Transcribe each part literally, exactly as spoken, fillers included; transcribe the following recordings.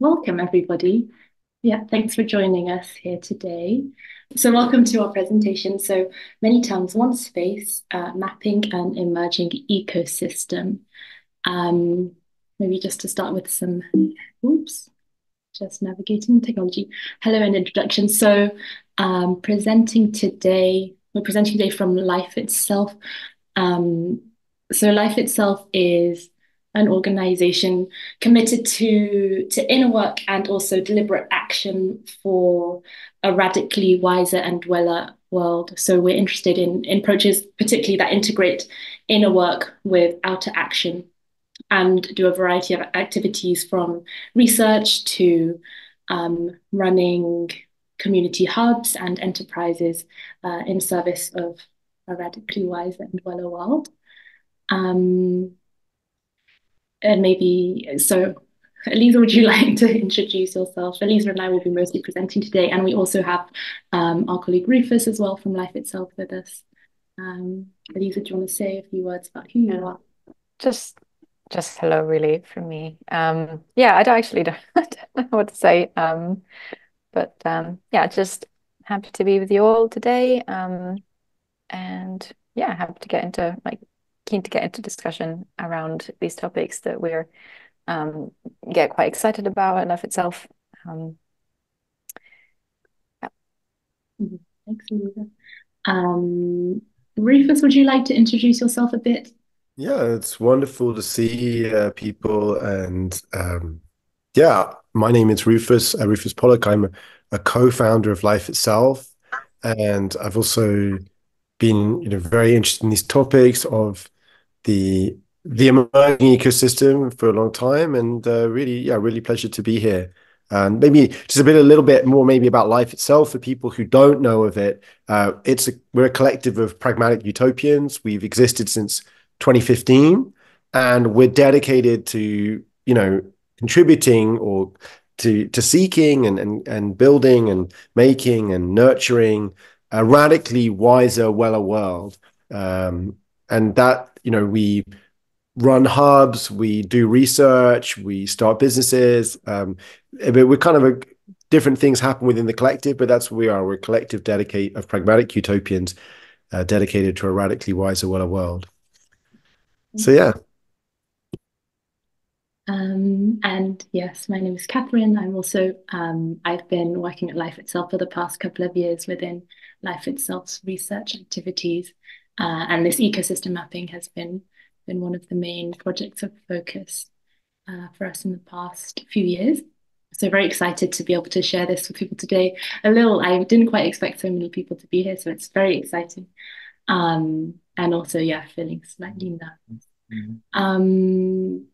Welcome, everybody. Yeah, thanks for joining us here today. So welcome to our presentation. So many towns, one space, uh, mapping an emerging ecosystem. Um, maybe just to start with some, oops, just navigating technology. Hello and introduction. So um, presenting today, we're presenting today from Life Itself. Um, so Life Itself is an organization committed to, to inner work and also deliberate action for a radically wiser and weller world. So we're interested in, in approaches particularly that integrate inner work with outer action and do a variety of activities from research to um, running community hubs and enterprises uh, in service of a radically wiser and weller world. Um, And maybe, so Elisa, would you like to introduce yourself? Elisa and I will be mostly presenting today, and we also have um, our colleague Rufus as well from Life Itself with us. Um, Elisa, do you want to say a few words about who yeah. you are? Just, just hello, really, from me. Um, yeah, I don't actually don't, I don't know what to say, um, but um, yeah, just happy to be with you all today, um, and yeah, happy to get into like. Keen to get into discussion around these topics that we're um, get quite excited about in Life Itself. Um, yeah. Thanks, Elisa. Um, Rufus, would you like to introduce yourself a bit? Yeah, it's wonderful to see uh, people, and um, yeah, my name is Rufus, uh, Rufus Pollock. I'm a co-founder of Life Itself, and I've also been you know very interested in these topics of the the emerging ecosystem for a long time, and uh, really yeah really pleasure to be here. And maybe just a bit a little bit more maybe about Life Itself for people who don't know of it. Uh, it's a, we're a collective of pragmatic utopians. We've existed since twenty fifteen, and we're dedicated to you know contributing or to to seeking and and, and building and making and nurturing a radically wiser, weller world. Um, and that, you know, we run hubs, we do research, we start businesses. Um, we're kind of a, different things happen within the collective, but that's what we are. We're a collective dedicate of pragmatic utopians uh, dedicated to a radically wiser, weller world. So, yeah. Um, and yes, my name is Catherine. I'm also, um, I've been working at Life Itself for the past couple of years within Life Itself's research activities. Uh, and this ecosystem mapping has been, been one of the main projects of focus uh, for us in the past few years. So very excited to be able to share this with people today. A little, I didn't quite expect so many people to be here, so it's very exciting. Um, and also, yeah, feeling slightly nervous. Mm-hmm. Um,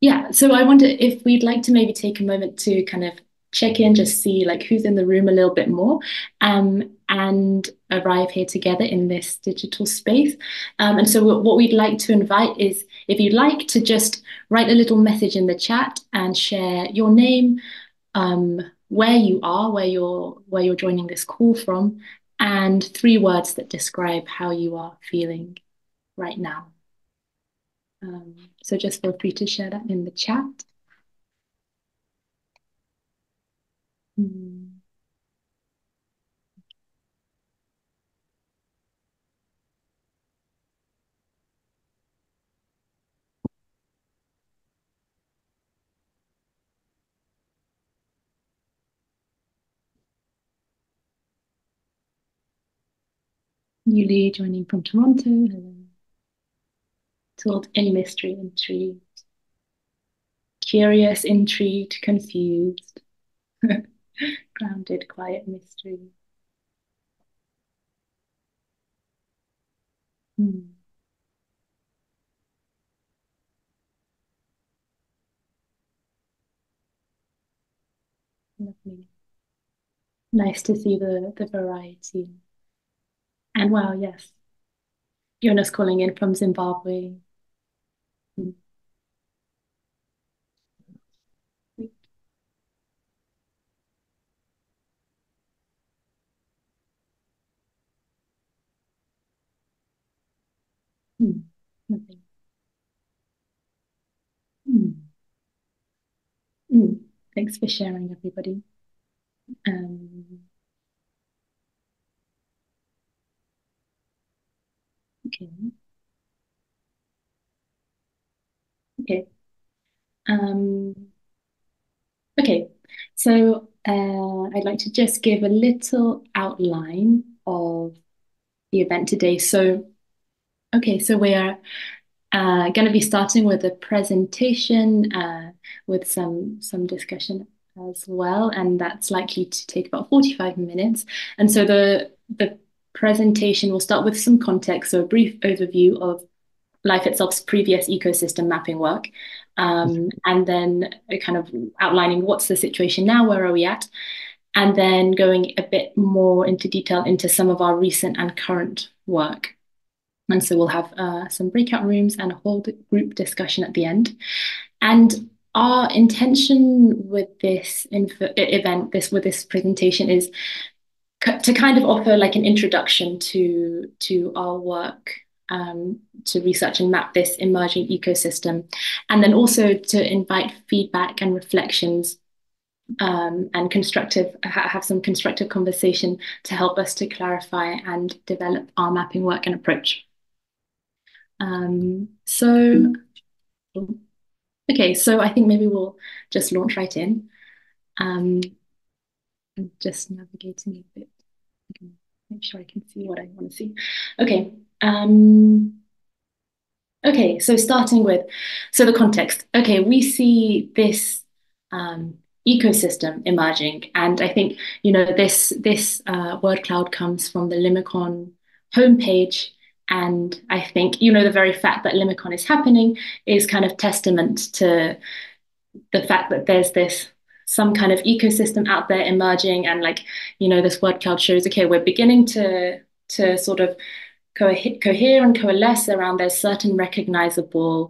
Yeah, so I wonder if we'd like to maybe take a moment to kind of check in, just see like who's in the room a little bit more, um, and arrive here together in this digital space. Um, and so what we'd like to invite is, if you'd like to just write a little message in the chat and share your name, um, where you are, where you're, where you're joining this call from, and three words that describe how you are feeling right now. Um, so just feel free to share that in the chat. Mm. Yuli joining from Toronto. Hello. Told in mystery, intrigued, curious, intrigued, confused, grounded, quiet mystery. Hmm. Lovely. Nice to see the, the variety. And wow, yes. Jonas calling in from Zimbabwe. Hmm. Nothing. Hmm. Hmm. Thanks for sharing, everybody. Um, okay. Okay. Um, okay. So uh, I'd like to just give a little outline of the event today. So, okay, so we are uh, going to be starting with a presentation uh, with some some discussion as well, and that's likely to take about forty-five minutes. And so the the presentation will start with some context, so a brief overview of Life Itself's previous ecosystem mapping work, um, and then kind of outlining what's the situation now, where are we at, and then going a bit more into detail into some of our recent and current work. And so we'll have uh, some breakout rooms and a whole group discussion at the end. And our intention with this event, this with this presentation, is to kind of offer like an introduction to to our work, Um, to research and map this emerging ecosystem, and then also to invite feedback and reflections, um, and constructive ha have some constructive conversation to help us to clarify and develop our mapping work and approach. Um, so, okay, so I think maybe we'll just launch right in. Um, I'm just navigating a bit. Make sure I can see what I want to see. Okay. Um, okay, so starting with, so the context. Okay, we see this um, ecosystem emerging, and I think, you know, this this uh, word cloud comes from the Limicon homepage, and I think, you know, the very fact that Limicon is happening is kind of testament to the fact that there's this some kind of ecosystem out there emerging, and like, you know, this word cloud shows, okay, we're beginning to to sort of cohere and coalesce around there's certain recognizable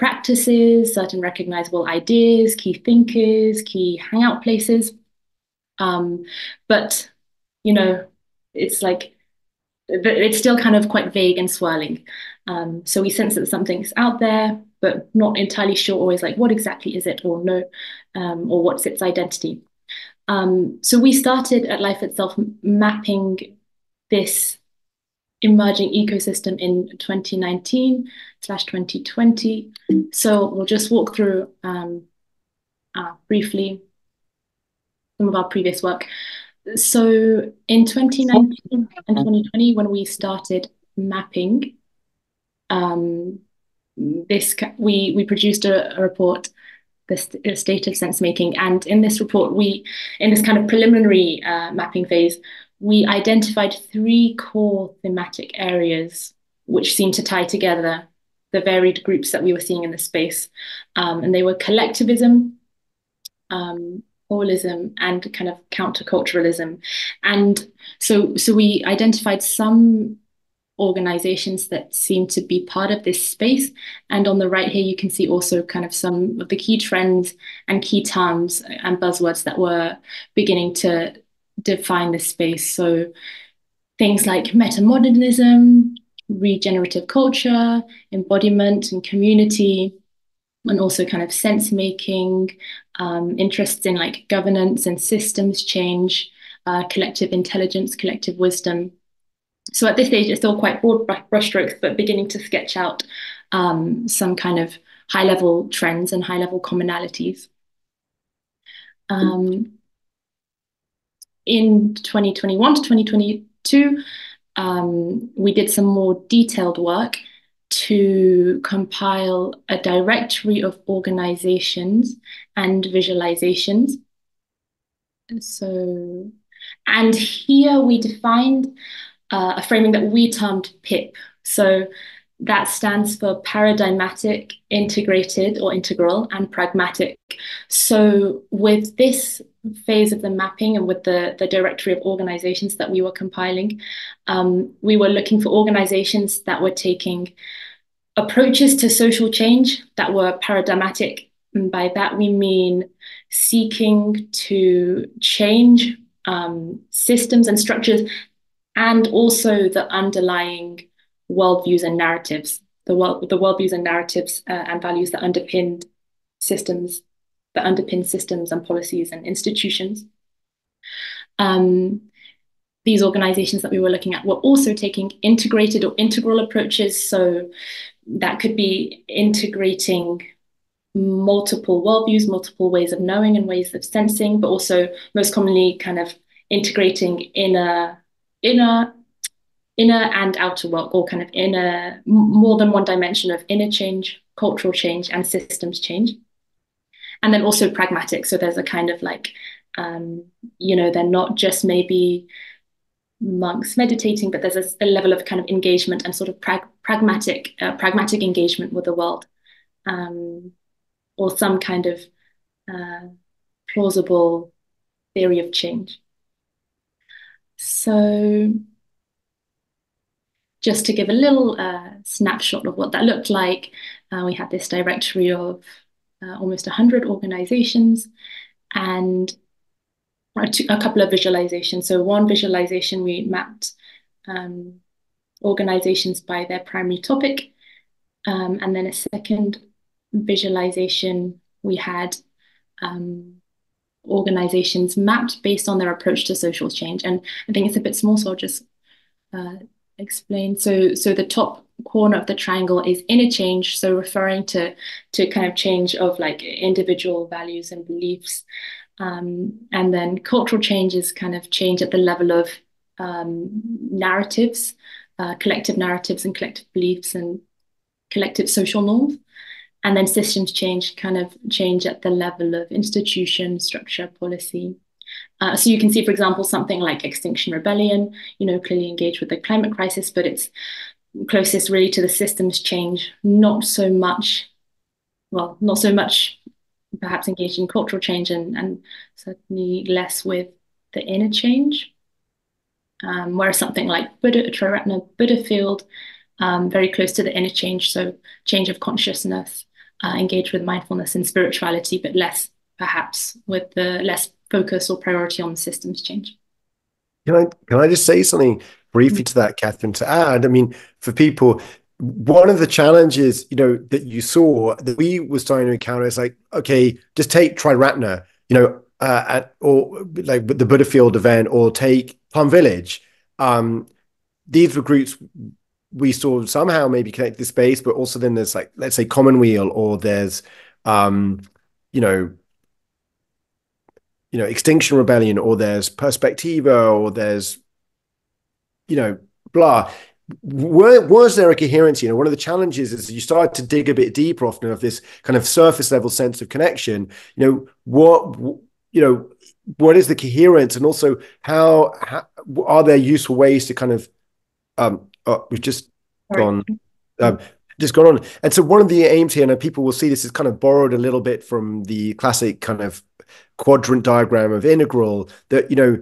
practices, certain recognizable ideas, key thinkers, key hangout places. Um, but, you know, it's like, it's still kind of quite vague and swirling. Um, so we sense that something's out there, but not entirely sure always like what exactly is it, or no, um, or what's its identity. Um, so we started at Life Itself mapping this emerging ecosystem in twenty nineteen slash twenty twenty. So we'll just walk through um, uh, briefly some of our previous work. So in twenty nineteen and twenty twenty, when we started mapping um, this, we, we produced a, a report, the st state of sense making. And in this report, we, in this kind of preliminary uh, mapping phase, we identified three core thematic areas which seemed to tie together the varied groups that we were seeing in the space. Um, and they were collectivism, um, holism, and kind of counterculturalism. And so, so we identified some organizations that seem to be part of this space. And on the right here, you can see also kind of some of the key trends and key terms and buzzwords that were beginning to define this space. So things like metamodernism, regenerative culture, embodiment and community, and also kind of sense making, um, interests in like governance and systems change, uh, collective intelligence, collective wisdom. So at this stage, it's still quite broad brushstrokes, but beginning to sketch out um, some kind of high level trends and high level commonalities. Um, In twenty twenty-one to twenty twenty-two, um, we did some more detailed work to compile a directory of organizations and visualizations. So, and here we defined uh, a framing that we termed PIP. So that stands for paradigmatic, integrated or integral, and pragmatic. So with this phase of the mapping and with the, the directory of organizations that we were compiling, um, we were looking for organizations that were taking approaches to social change that were paradigmatic. And by that, we mean seeking to change um, systems and structures, and also the underlying worldviews and narratives, the world, the worldviews and narratives uh, and values that underpinned systems that underpin systems and policies and institutions. Um, these organizations that we were looking at were also taking integrated or integral approaches. So that could be integrating multiple worldviews, multiple ways of knowing and ways of sensing, but also most commonly kind of integrating inner, inner, inner and outer work, or kind of inner, more than one dimension of inner change, cultural change, and systems change. And then also pragmatic. So there's a kind of like, um, you know, they're not just maybe monks meditating, but there's a, a level of kind of engagement and sort of prag pragmatic, uh, pragmatic engagement with the world, um, or some kind of uh, plausible theory of change. So just to give a little uh, snapshot of what that looked like, uh, we had this directory of uh, almost one hundred organizations and a, two, a couple of visualizations. So one visualization, we mapped um, organizations by their primary topic. Um, and then a second visualization, we had um, organizations mapped based on their approach to social change. And I think it's a bit small, so I'll just uh, explain. So, so the top corner of the triangle is inner change, so referring to, to kind of change of like individual values and beliefs. Um, and then cultural change is kind of change at the level of um, narratives, uh, collective narratives and collective beliefs and collective social norms. And then systems change, kind of change at the level of institution, structure, policy. Uh, so you can see, for example, something like Extinction Rebellion, you know, clearly engaged with the climate crisis, but it's closest really to the systems change, not so much, well, not so much perhaps engaged in cultural change and, and certainly less with the inner change. Um, whereas something like Buddha, Triratna, Buddhafield, um, very close to the inner change, so change of consciousness, uh, engaged with mindfulness and spirituality, but less perhaps with the less focus or priority on systems change. Can I, can I just say something briefly to that, Catherine, to add? I mean, for people, one of the challenges, you know, that you saw that we were starting to encounter is like, okay, just take Triratna, you know, uh, at, or like the Buddhafield event, or take Plum Village. Um, these were groups we saw somehow maybe connect to the space, but also then there's like, let's say Commonweal, or there's, um, you know, you know, Extinction Rebellion, or there's Perspectiva, or there's, you know, blah. Were, was there a coherence? You know, one of the challenges is you start to dig a bit deeper often of this kind of surface level sense of connection. You know, what, you know, what is the coherence? And also how, how are there useful ways to kind of, um, oh, we've just gone, um, just gone on. And so one of the aims here, and people will see this is kind of borrowed a little bit from the classic kind of quadrant diagram of integral, that, you know,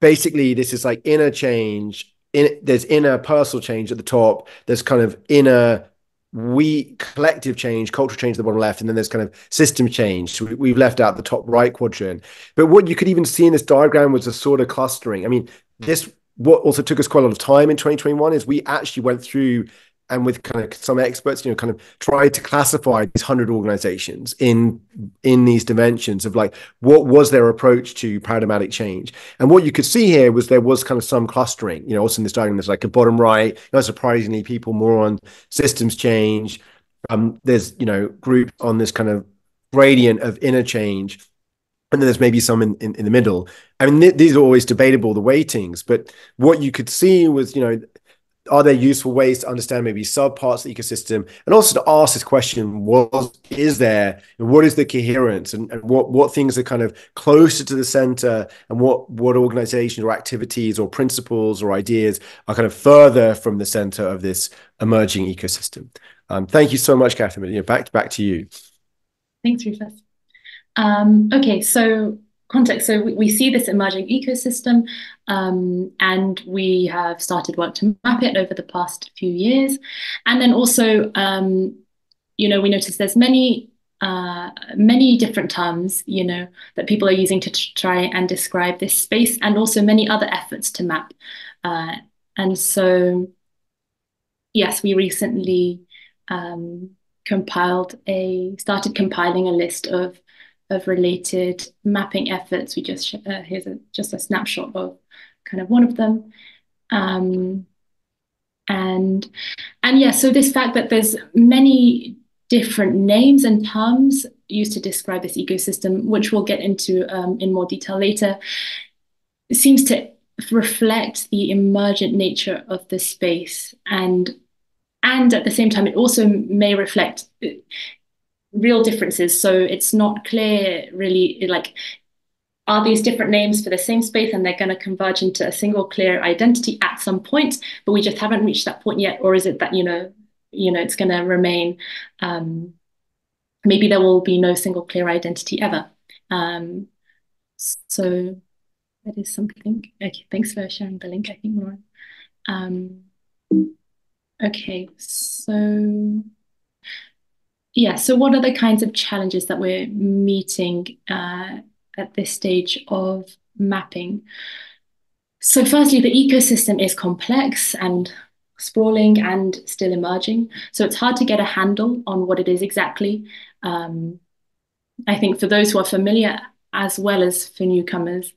basically this is like inner change, in, there's inner personal change at the top, there's kind of inner we collective change, cultural change at the bottom left, and then there's kind of system change. So we, we've left out the top right quadrant. But what you could even see in this diagram was a sort of clustering. I mean, this, what also took us quite a lot of time in twenty twenty-one is we actually went through and with kind of some experts, you know, kind of tried to classify these one hundred organizations in in these dimensions of like, what was their approach to paradigmatic change? And what you could see here was there was kind of some clustering, you know, also in this diagram, there's like a bottom right, not surprisingly, people more on systems change. Um, there's, you know, groups on this kind of gradient of inner change. And then there's maybe some in, in, in the middle. I mean, th these are always debatable, the weightings, but what you could see was, you know, are there useful ways to understand maybe subparts of the ecosystem, and also to ask this question, what is there, and what is the coherence, and, and what, what things are kind of closer to the center, and what, what organizations or activities or principles or ideas are kind of further from the center of this emerging ecosystem? Um, thank you so much, Catherine. You know, back, back to you. Thanks, Rufus. Um, okay, so context. So we, we see this emerging ecosystem, um, and we have started work to map it over the past few years. And then also, um, you know, we noticed there's many, uh, many different terms, you know, that people are using to try and describe this space, and also many other efforts to map. Uh, and so, yes, we recently um, compiled a, started compiling a list of of related mapping efforts. We just uh, here's a, just a snapshot of kind of one of them. Um, and and yeah, so this fact that there's many different names and terms used to describe this ecosystem, which we'll get into um, in more detail later, seems to reflect the emergent nature of the space. And and at the same time, it also may reflect real differences. So it's not clear really, like, are these different names for the same space and they're going to converge into a single clear identity at some point, but we just haven't reached that point yet? Or is it that, you know, you know, it's going to remain, um, maybe there will be no single clear identity ever. Um, so that is something. Okay, thanks for sharing the link, I think, Lauren. Um, okay, so yeah, so what are the kinds of challenges that we're meeting uh, at this stage of mapping? So firstly, the ecosystem is complex and sprawling and still emerging. So it's hard to get a handle on what it is exactly. Um, I think for those who are familiar as well as for newcomers.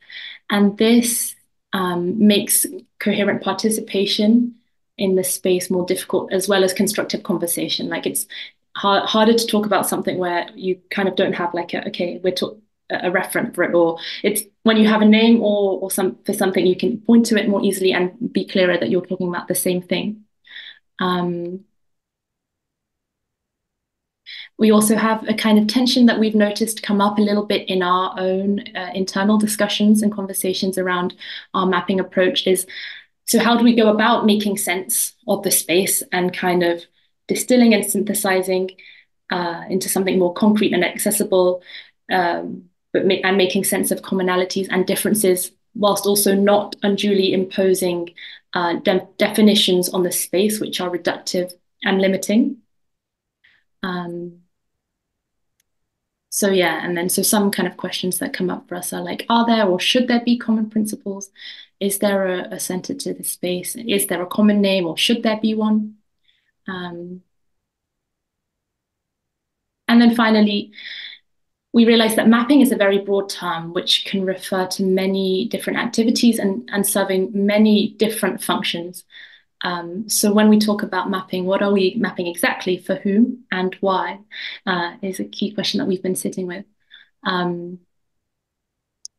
And this um, makes coherent participation in the space more difficult, as well as constructive conversation. Like, it's hard, harder to talk about something where you kind of don't have like a, okay, we're talking, a referent for it, or it's when you have a name or or some for something, you can point to it more easily and be clearer that you're talking about the same thing. Um, we also have a kind of tension that we've noticed come up a little bit in our own uh, internal discussions and conversations around our mapping approach is, so how do we go about making sense of the space and kind of distilling and synthesizing uh, into something more concrete and accessible, um, But ma and making sense of commonalities and differences, whilst also not unduly imposing uh, de definitions on the space, which are reductive and limiting. Um, so yeah, and then so some kind of questions that come up for us are like, are there or should there be common principles? Is there a, a center to the space? Is there a common name or should there be one? Um, and then finally, we realize that mapping is a very broad term which can refer to many different activities and, and serving many different functions. Um, so when we talk about mapping, what are we mapping exactly, for whom and why, uh, is a key question that we've been sitting with. Um,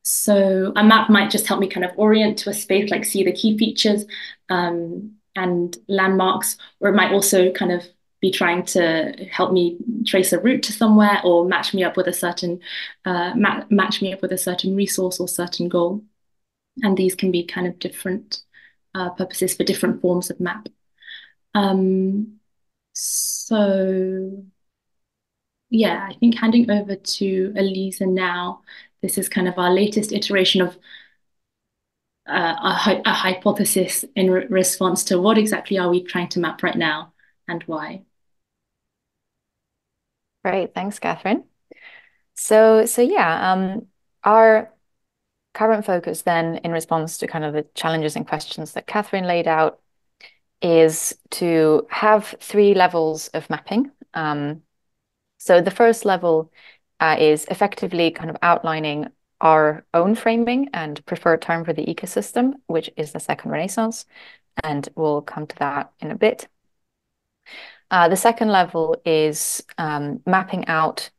so a map might just help me kind of orient to a space, like see the key features um, and landmarks, or it might also kind of be trying to help me trace a route to somewhere, or match me up with a certain uh, ma match me up with a certain resource or certain goal. And these can be kind of different uh, purposes for different forms of map. Um, so yeah, I think handing over to Elisa now, this is kind of our latest iteration of uh, a, hy a hypothesis in re response to what exactly are we trying to map right now and why. Great, thanks, Catherine. So, so yeah, um, our current focus then, in response to kind of the challenges and questions that Catherine laid out, is to have three levels of mapping. Um, so the first level uh, is effectively kind of outlining our own framing and preferred term for the ecosystem, which is the Second Renaissance, and we'll come to that in a bit. Uh, the second level is um, mapping out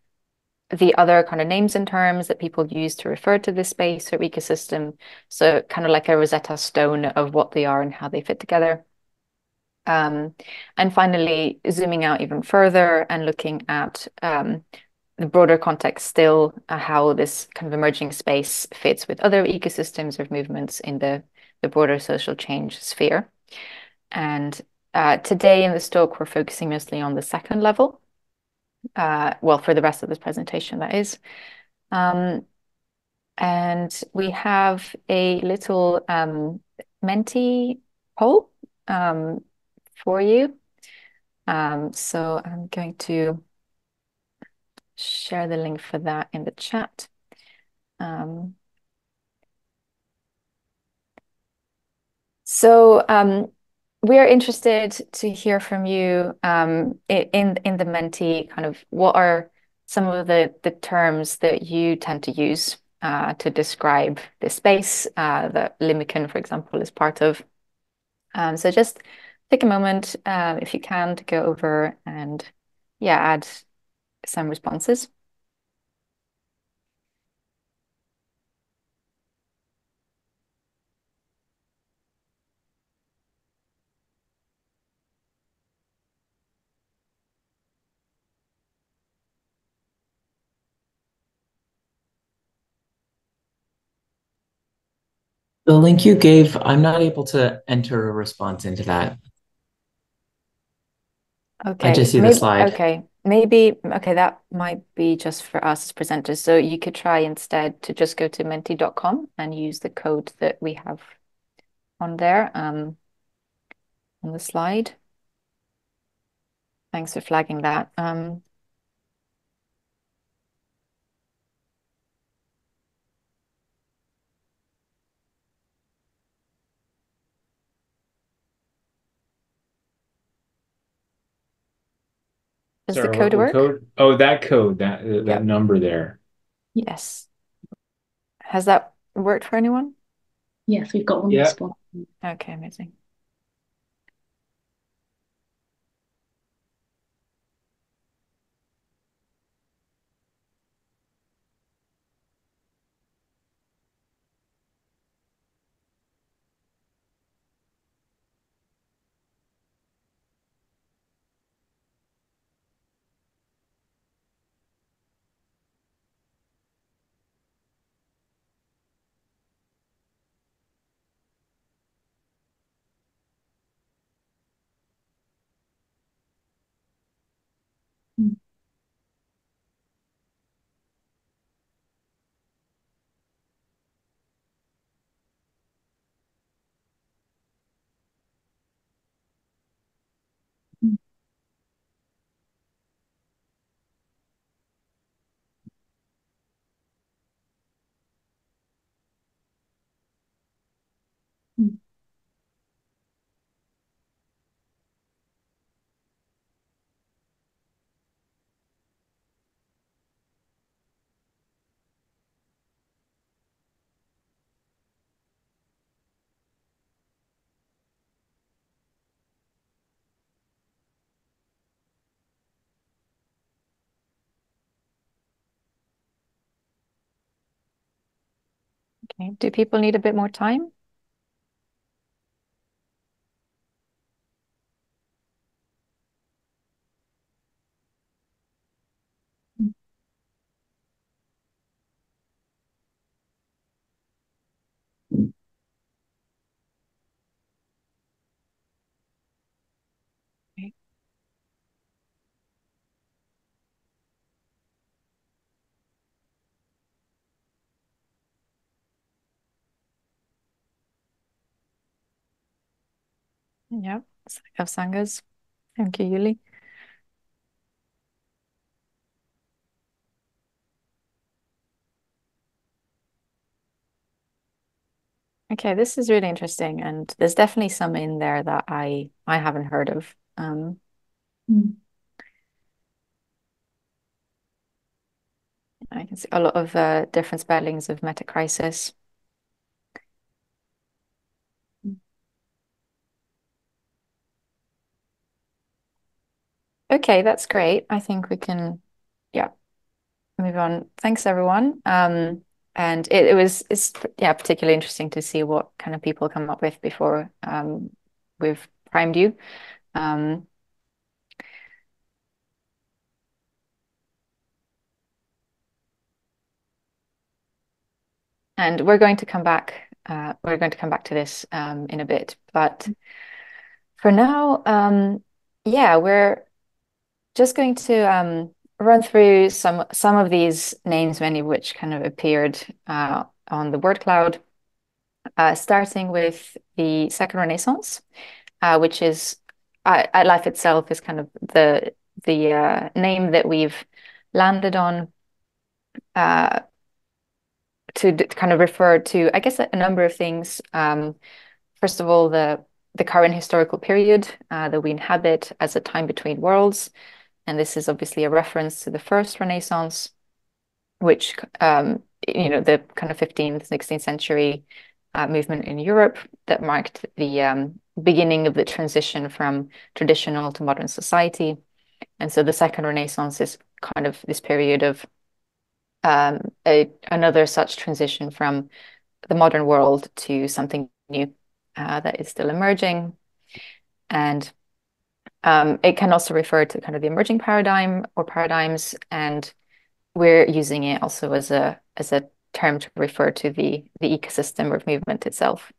the other kind of names and terms that people use to refer to this space or ecosystem. So kind of like a Rosetta Stone of what they are and how they fit together. Um, and finally, zooming out even further and looking at um, the broader context still, uh, how this kind of emerging space fits with other ecosystems or movements in the, the broader social change sphere. And Uh, today in this talk, we're focusing mostly on the second level. Uh, well, for the rest of this presentation, that is. Um, and we have a little um, mentee poll um, for you. Um, so I'm going to share the link for that in the chat. Um, so, um, We are interested to hear from you um, in in the mentee, kind of what are some of the, the terms that you tend to use uh, to describe this space uh, that Limicon, for example, is part of. Um, so just take a moment, uh, if you can, to go over and, yeah, add some responses. The link you gave, I'm not able to enter a response into that. Okay. I just see maybe, the slide. Okay. Maybe, okay, that might be just for us as presenters. So you could try instead to just go to menti dot com and use the code that we have on there, um, on the slide. Thanks for flagging that. Um, Does Sorry, the code work? Code? Oh, that code, that uh, that yep. number there. Yes. Has that worked for anyone? Yes, we've got one yep. response. Okay, amazing. Okay. Do people need a bit more time? Yeah, of Sanghas. Thank you, Yuli. Okay, this is really interesting, and there's definitely some in there that I I haven't heard of. Um, mm. I can see a lot of uh, different spellings of metacrisis. Okay, that's great. I think we can, yeah, move on. Thanks, everyone. Um, and it, it was, it's yeah, particularly interesting to see what kind of people come up with before um, we've primed you. Um, and we're going to come back. Uh, we're going to come back to this um, in a bit. But for now, um, yeah, we're. Just going to um, run through some some of these names, many of which kind of appeared uh, on the word cloud, uh, starting with the Second Renaissance, uh, which is uh, Life Itself is kind of the the uh, name that we've landed on uh, to, to kind of refer to, I guess, a number of things. Um, first of all, the the current historical period uh, that we inhabit as a time between worlds. And this is obviously a reference to the First Renaissance, which, um, you know, the kind of fifteenth, sixteenth century uh, movement in Europe that marked the um, beginning of the transition from traditional to modern society. And so the Second Renaissance is kind of this period of um, a, another such transition from the modern world to something new uh, that is still emerging. And um, it can also refer to kind of the emerging paradigm or paradigms, and we're using it also as a as a term to refer to the the ecosystem of movement itself.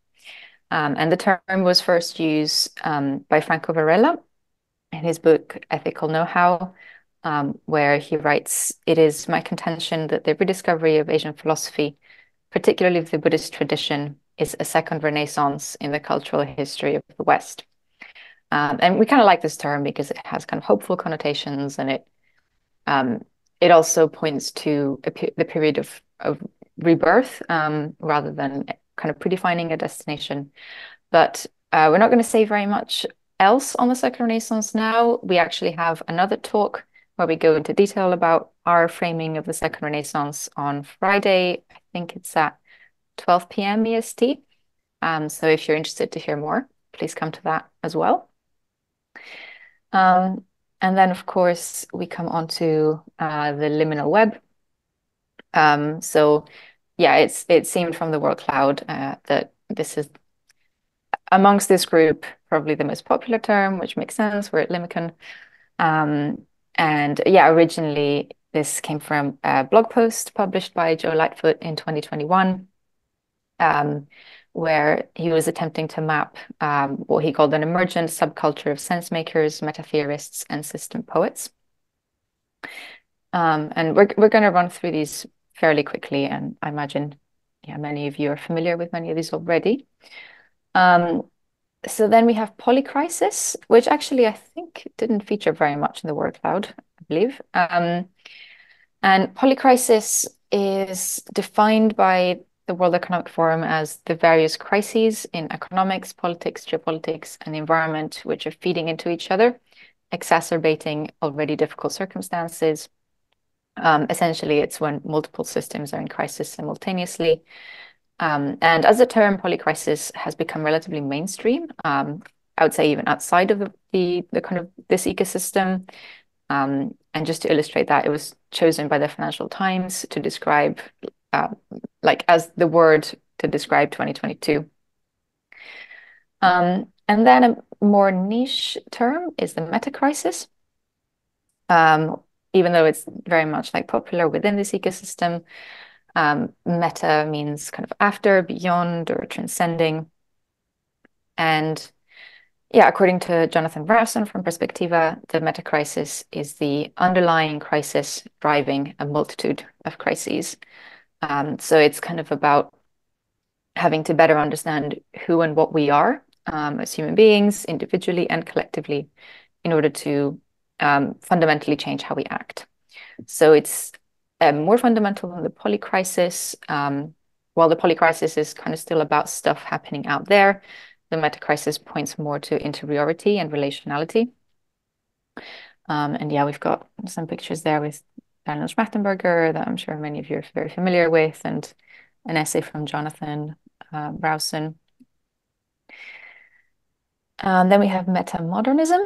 Um, and the term was first used um, by Franco Varela in his book Ethical Know-How, um, where he writes, "It is my contention that the rediscovery of Asian philosophy, particularly of the Buddhist tradition, is a second renaissance in the cultural history of the West." Um, and we kind of like this term because it has kind of hopeful connotations, and it um, it also points to a pe the period of, of rebirth um, rather than kind of predefining a destination. But uh, we're not going to say very much else on the Second Renaissance now. We actually have another talk where we go into detail about our framing of the Second Renaissance on Friday. I think it's at twelve p m E S T. Um, so if you're interested to hear more, please come to that as well. Um, and then, of course, we come on to uh, the liminal web. Um, so, yeah, it's it seemed from the word cloud uh, that this is, amongst this group, probably the most popular term, which makes sense. We're at Limicon. Um, and, yeah, originally, this came from a blog post published by Joe Lightfoot in twenty twenty-one, um, where he was attempting to map um, what he called an emergent subculture of sense makers, metatheorists, and system poets. Um, and we're we're going to run through these fairly quickly, and I imagine, yeah, many of you are familiar with many of these already. Um, so then we have polycrisis, which actually I think didn't feature very much in the word cloud, I believe. Um, and polycrisis is defined by the World Economic Forum as the various crises in economics, politics, geopolitics, and the environment, which are feeding into each other, exacerbating already difficult circumstances. Um, essentially, it's when multiple systems are in crisis simultaneously. Um, and as a term, polycrisis has become relatively mainstream, um, I would say even outside of the, the, the kind of this ecosystem. Um, and just to illustrate that, it was chosen by the Financial Times to describe Uh, like as the word to describe twenty twenty-two. Um, and then a more niche term is the metacrisis. Um, even though it's very much like popular within this ecosystem, um, meta means kind of after, beyond, or transcending. And yeah, according to Jonathan Rowson from Perspectiva, the metacrisis is the underlying crisis driving a multitude of crises. Um, so it's kind of about having to better understand who and what we are um, as human beings, individually and collectively, in order to um, fundamentally change how we act. So it's uh, more fundamental than the polycrisis. Um, while the polycrisis is kind of still about stuff happening out there, the metacrisis points more to interiority and relationality. Um, and yeah, we've got some pictures there with Daniel Schmachtenberger, that I'm sure many of you are very familiar with, and an essay from Jonathan uh, Rowson. Um, then we have metamodernism,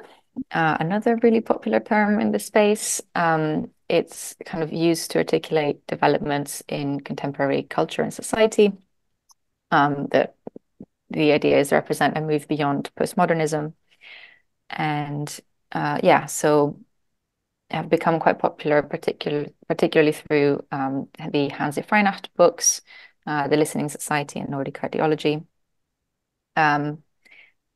uh, another really popular term in the space. Um, it's kind of used to articulate developments in contemporary culture and society. Um, the, the idea is to represent a move beyond postmodernism. And uh, yeah, so have become quite popular, particular, particularly through um, the Hansi Freinacht books, uh, The Listening Society, and Nordic Ideology. Um,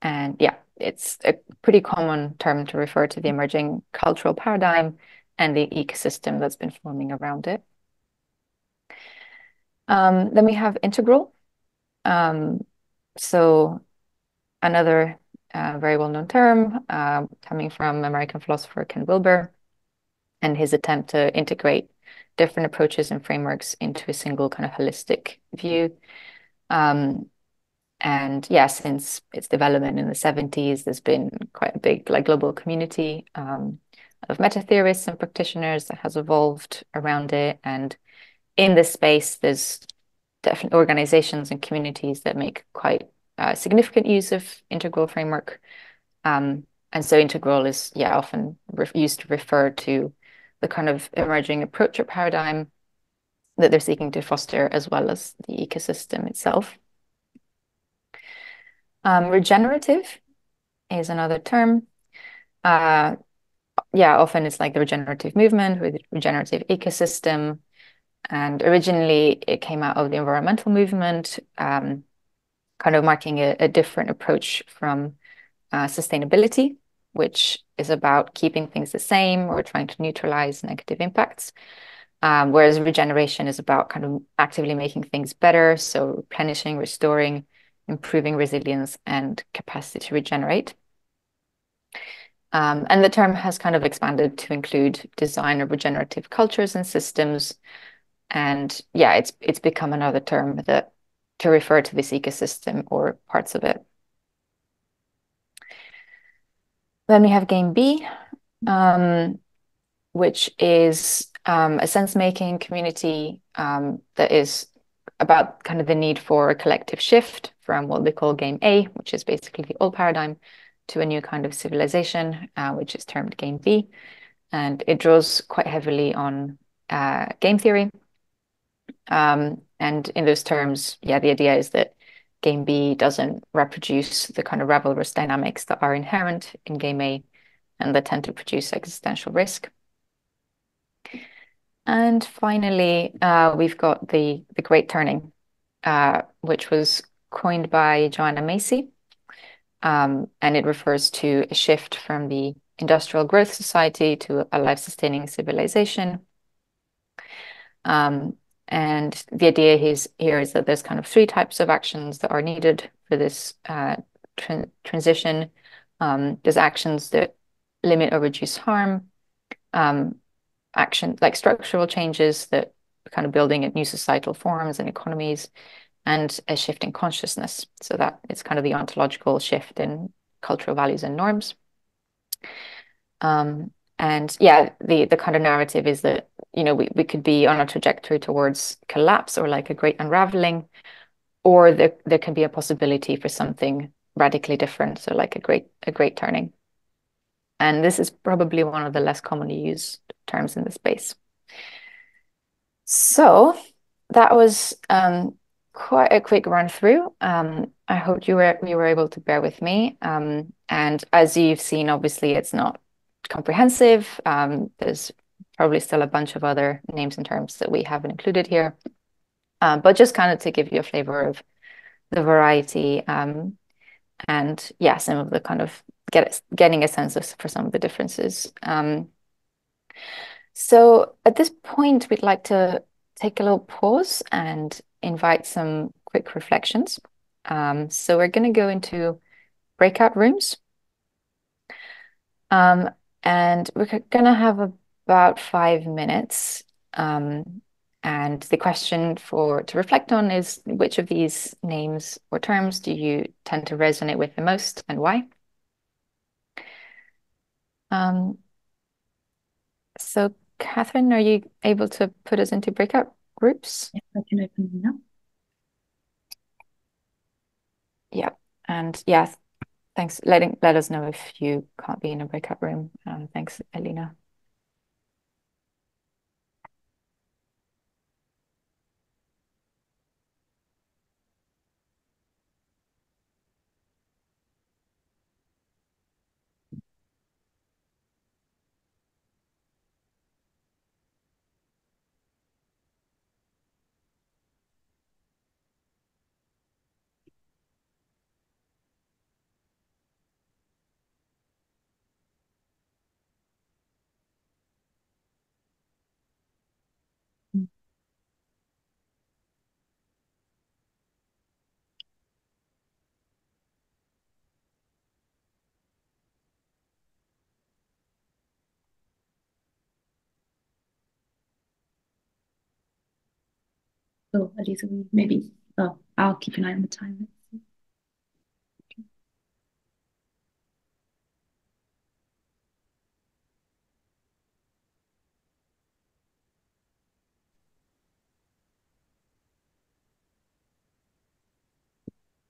and yeah, it's a pretty common term to refer to the emerging cultural paradigm and the ecosystem that's been forming around it. Um, then we have integral. Um, so another uh, very well-known term uh, coming from American philosopher Ken Wilber, and his attempt to integrate different approaches and frameworks into a single kind of holistic view. Um, and yeah, since its development in the seventies, there's been quite a big like global community um, of meta-theorists and practitioners that has evolved around it. And in this space, there's definitely organizations and communities that make quite uh, significant use of integral framework. Um, and so integral is, yeah, often used to refer to the kind of emerging approach or paradigm that they're seeking to foster, as well as the ecosystem itself. Um, regenerative is another term. Uh, yeah, often it's like the regenerative movement with regenerative ecosystem. And originally it came out of the environmental movement, um, kind of marking a, a different approach from uh, sustainability, which is about keeping things the same or trying to neutralize negative impacts. Um, whereas regeneration is about kind of actively making things better. So replenishing, restoring, improving resilience and capacity to regenerate. Um, and the term has kind of expanded to include design of regenerative cultures and systems. And yeah, it's it's become another term that to refer to this ecosystem or parts of it. Then we have Game B, um, which is um, a sense-making community um, that is about kind of the need for a collective shift from what they call Game A, which is basically the old paradigm, to a new kind of civilization, uh, which is termed Game B. And it draws quite heavily on uh, game theory. Um, and in those terms, yeah, the idea is that Game B doesn't reproduce the kind of rivalrous dynamics that are inherent in Game A and that tend to produce existential risk. And finally, uh, we've got the, the Great Turning, uh, which was coined by Joanna Macy. Um, and it refers to a shift from the industrial growth society to a life-sustaining civilization. Um, and the idea is, here is that there's kind of three types of actions that are needed for this uh, tra transition. Um, there's actions that limit or reduce harm, um, action like structural changes that are kind of building at new societal forms and economies, and a shift in consciousness. So that it's kind of the ontological shift in cultural values and norms. Um, and yeah, the, the kind of narrative is that, you know, we, we could be on a trajectory towards collapse or like a great unraveling, or there, there can be a possibility for something radically different. So like a great, a great turning. And this is probably one of the less commonly used terms in the space. So that was, um, quite a quick run through. Um, I hope you were you were able to bear with me. Um, and as you've seen, obviously it's not comprehensive. Um, there's probably still a bunch of other names and terms that we haven't included here. Um, but just kind of to give you a flavor of the variety, um, and yeah, some of the kind of get getting a sense of for some of the differences. Um, so at this point, we'd like to take a little pause and invite some quick reflections. Um, so we're going to go into breakout rooms. Um, and we're going to have about five minutes. Um, and the question for to reflect on is, which of these names or terms do you tend to resonate with the most and why? Um, so Catherine, are you able to put us into breakout groups? Yes, I can open them now. Yeah, and yeah, thanks. Letting let us know if you can't be in a breakout room. Um, thanks, Elena. So, Elisa, maybe oh, I'll keep an eye on the time. Okay.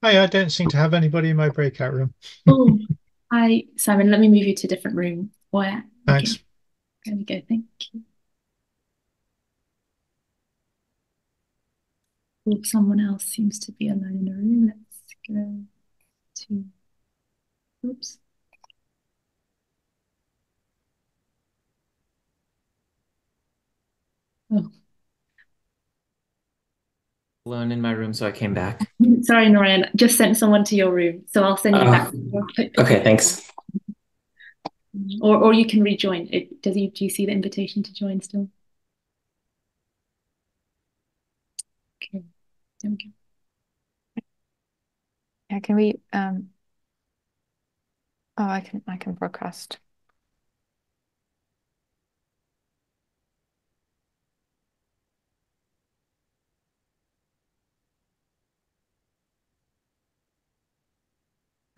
Hey, I don't seem to have anybody in my breakout room. Oh, hi, Simon. Let me move you to a different room. Where? Thanks. Okay. There we go. Thank you. Oh, someone else seems to be alone in the room. Let's go to. Oops. Oh. Alone in my room, so I came back. Sorry, Norian, just sent someone to your room, so I'll send you uh, back. Okay, thanks. Or, or you can rejoin. It, does he, do you see the invitation to join still? Okay, there we go. Yeah, can we? Um... Oh, I can. I can broadcast.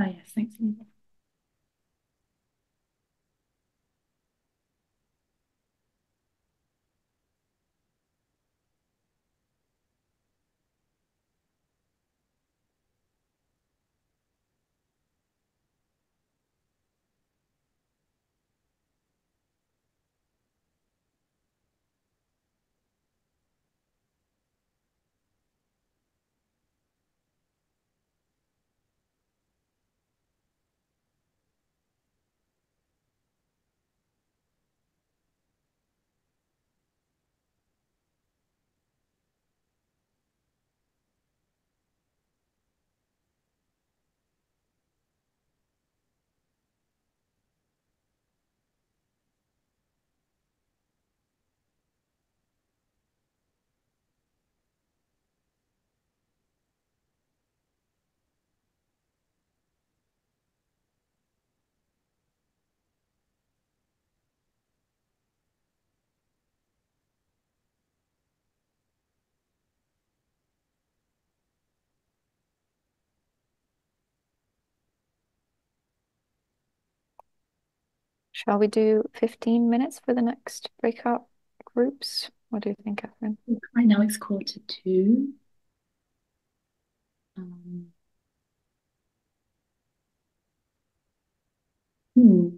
Oh, yes, thanks. Shall we do fifteen minutes for the next breakout groups? What do you think, Catherine? Right now it's quarter two. Um, hmm.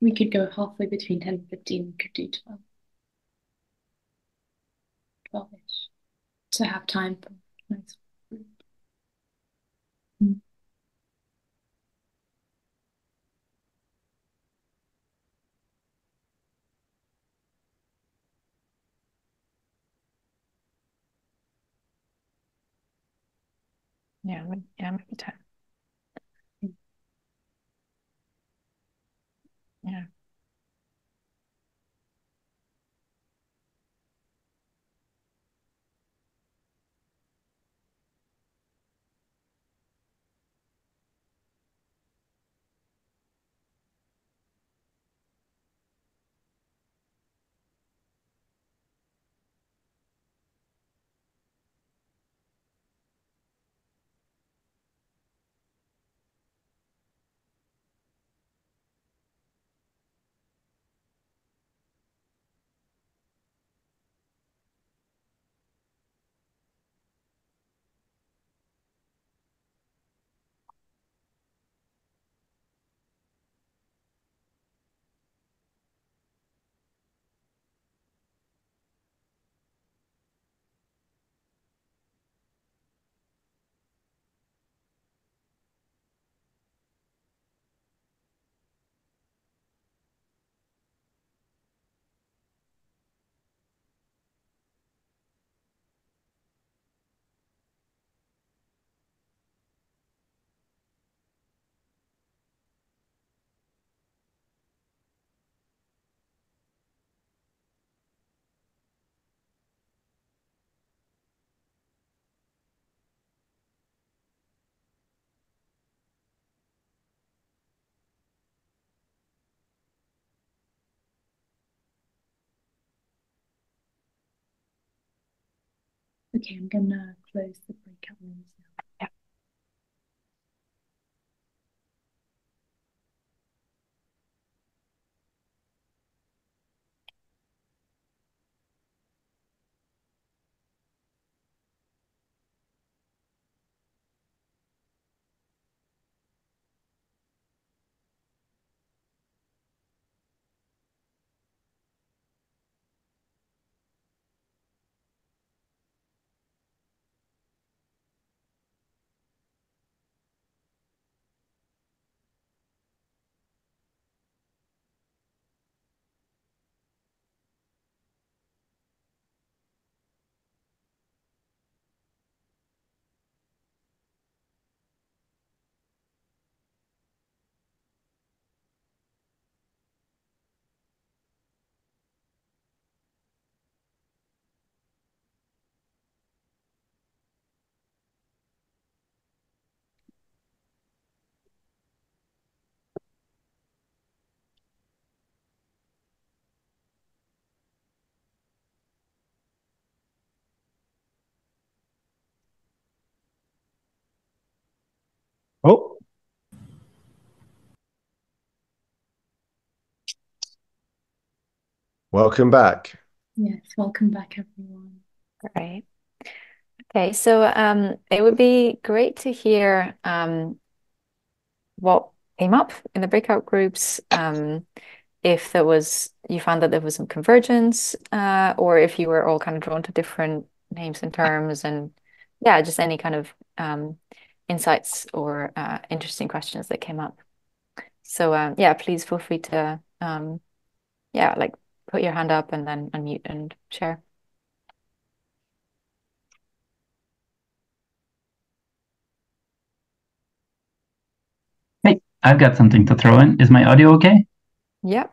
We could go halfway between ten and fifteen, we could do twelve. twelve-ish. To have time for the next group. Hmm. Yeah, yeah, maybe time. Yeah. Okay, I'm gonna close the breakout rooms now. Yeah. Oh. Welcome back. Yes, welcome back, everyone. All right. Okay, so um, it would be great to hear um, what came up in the breakout groups. Um, if there was, you found that there was some convergence, uh, or if you were all kind of drawn to different names and terms, and yeah, just any kind of um, insights or uh, interesting questions that came up. So um, yeah, please feel free to um, yeah, like put your hand up and then unmute and share. Hey, I've got something to throw in. Is my audio okay? Yep.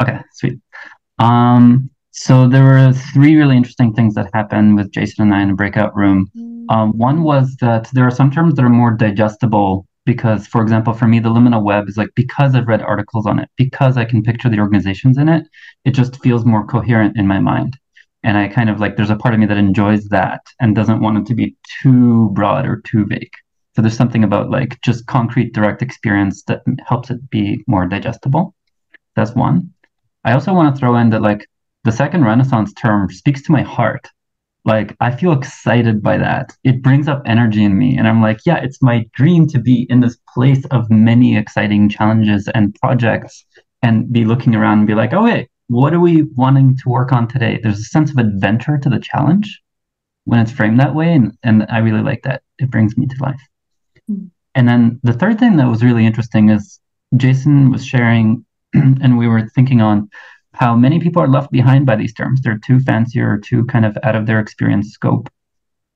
Okay, sweet. Um, so there were three really interesting things that happened with Jason and I in a breakout room. Mm. Um, one was that there are some terms that are more digestible because, for example, for me, the liminal web is like, because I've read articles on it, because I can picture the organizations in it, it just feels more coherent in my mind. And I kind of like, there's a part of me that enjoys that and doesn't want it to be too broad or too vague. So there's something about like just concrete, direct experience that helps it be more digestible. That's one. I also want to throw in that like the Second Renaissance term speaks to my heart. Like, I feel excited by that. It brings up energy in me. And I'm like, yeah, it's my dream to be in this place of many exciting challenges and projects and be looking around and be like, oh, wait, what are we wanting to work on today? There's a sense of adventure to the challenge when it's framed that way. And, and I really like that. It brings me to life. Mm-hmm. And then the third thing that was really interesting is Jason was sharing, and we were thinking on how many people are left behind by these terms. They're too fancy or too kind of out of their experience scope.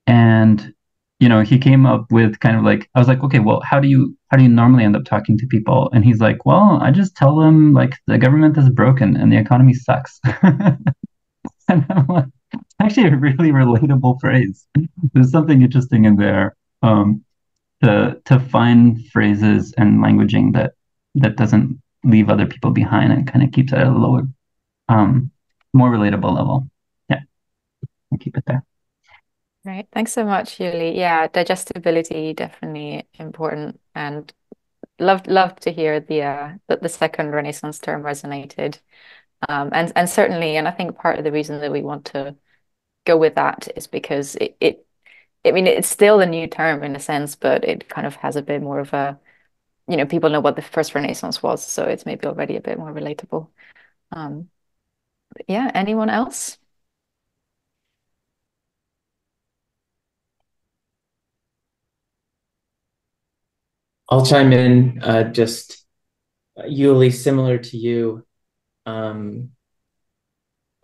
And, you know, he came up with kind of like, I was like, okay, well, how do you, how do you normally end up talking to people? And he's like, well, I just tell them like the government is broken and the economy sucks. And I'm like, actually a really relatable phrase. There's something interesting in there um, to, to find phrases and languaging that, that doesn't leave other people behind and kind of keeps it at a lower, um, more relatable level. Yeah, I'll keep it there. Right. Thanks so much, Yuli. Yeah, digestibility definitely important, and loved loved to hear the uh, that the Second Renaissance term resonated, um, and and certainly, and I think part of the reason that we want to go with that is because it it, I mean, it's still a new term in a sense, but it kind of has a bit more of a, you know, people know what the first Renaissance was, so it's maybe already a bit more relatable. Um, but yeah, anyone else? I'll chime in, uh, just, Yuli, similar to you. Um,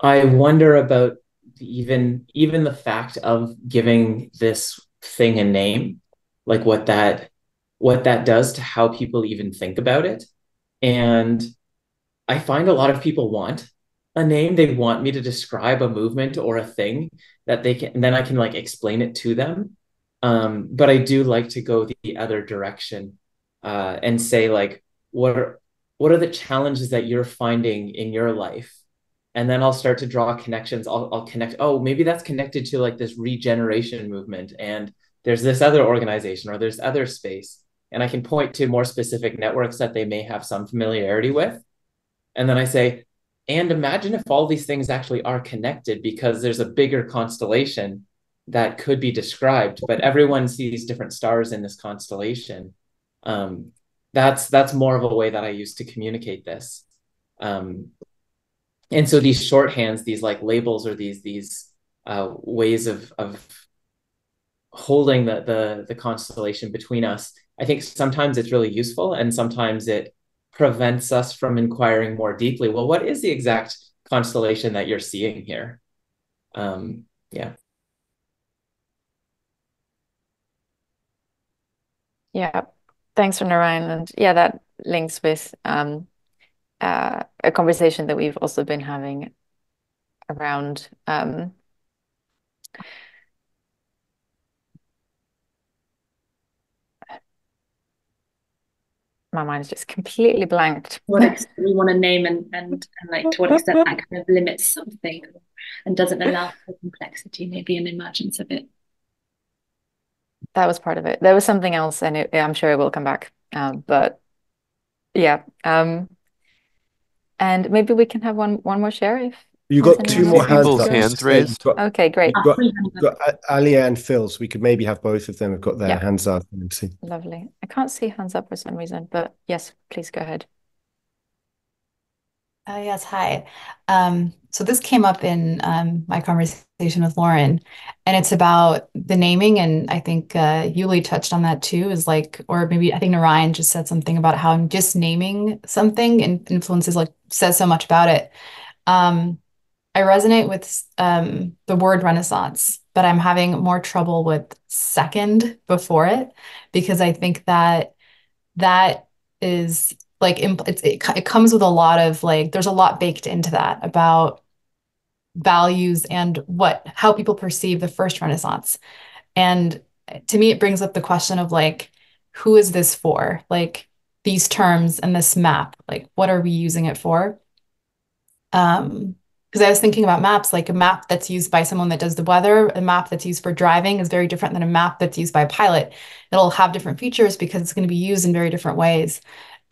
I wonder about even, even the fact of giving this thing a name, like what that what that does to how people even think about it. And I find a lot of people want a name. They want me to describe a movement or a thing that they can, and then I can like explain it to them. Um, but I do like to go the other direction uh, and say like, what are, what are the challenges that you're finding in your life? And then I'll start to draw connections. I'll, I'll connect, oh, maybe that's connected to like this regeneration movement. And there's this other organization or there's other space. And I can point to more specific networks that they may have some familiarity with. And then I say, and imagine if all these things actually are connected, because there's a bigger constellation that could be described, but everyone sees different stars in this constellation. Um, that's that's more of a way that I use to communicate this. Um, and so these shorthands, these like labels, or these these uh, ways of of holding the the the constellation between us, I think sometimes it's really useful, and sometimes it prevents us from inquiring more deeply. Well, what is the exact constellation that you're seeing here? Um, yeah. Yeah. Thanks for Narayan. And yeah, that links with um, uh, a conversation that we've also been having around um, my mind is just completely blanked. To what extent we want to name and, and, and like to what extent that kind of limits something and doesn't allow for complexity, maybe an emergence of it. that was part of it. There was something else, and it, I'm sure it will come back. Uh, but yeah, um, and maybe we can have one one more share if you got two more hands, hands raised. Got, okay, great. You've got, you've got Alia and Phil's. So we could maybe have both of them have got their yeah. hands up. And see. Lovely. I can't see hands up for some reason, but yes, please go ahead. Uh, yes, hi. Um, so this came up in um, my conversation with Lauren, and it's about the naming, and I think uh, Yuli touched on that too, is like, or maybe I think Narayan just said something about how just naming something and influences, like, says so much about it. Um, I resonate with um, the word Renaissance, but I'm having more trouble with second before it, because I think that that is... like it's, it, it comes with a lot of, like, there's a lot baked into that about values and what, how people perceive the first Renaissance. And to me, it brings up the question of, like, who is this for? Like, these terms and this map, like, what are we using it for? Um, because I was thinking about maps, like a map that's used by someone that does the weather, a map that's used for driving is very different than a map that's used by a pilot. It'll have different features because it's going to be used in very different ways.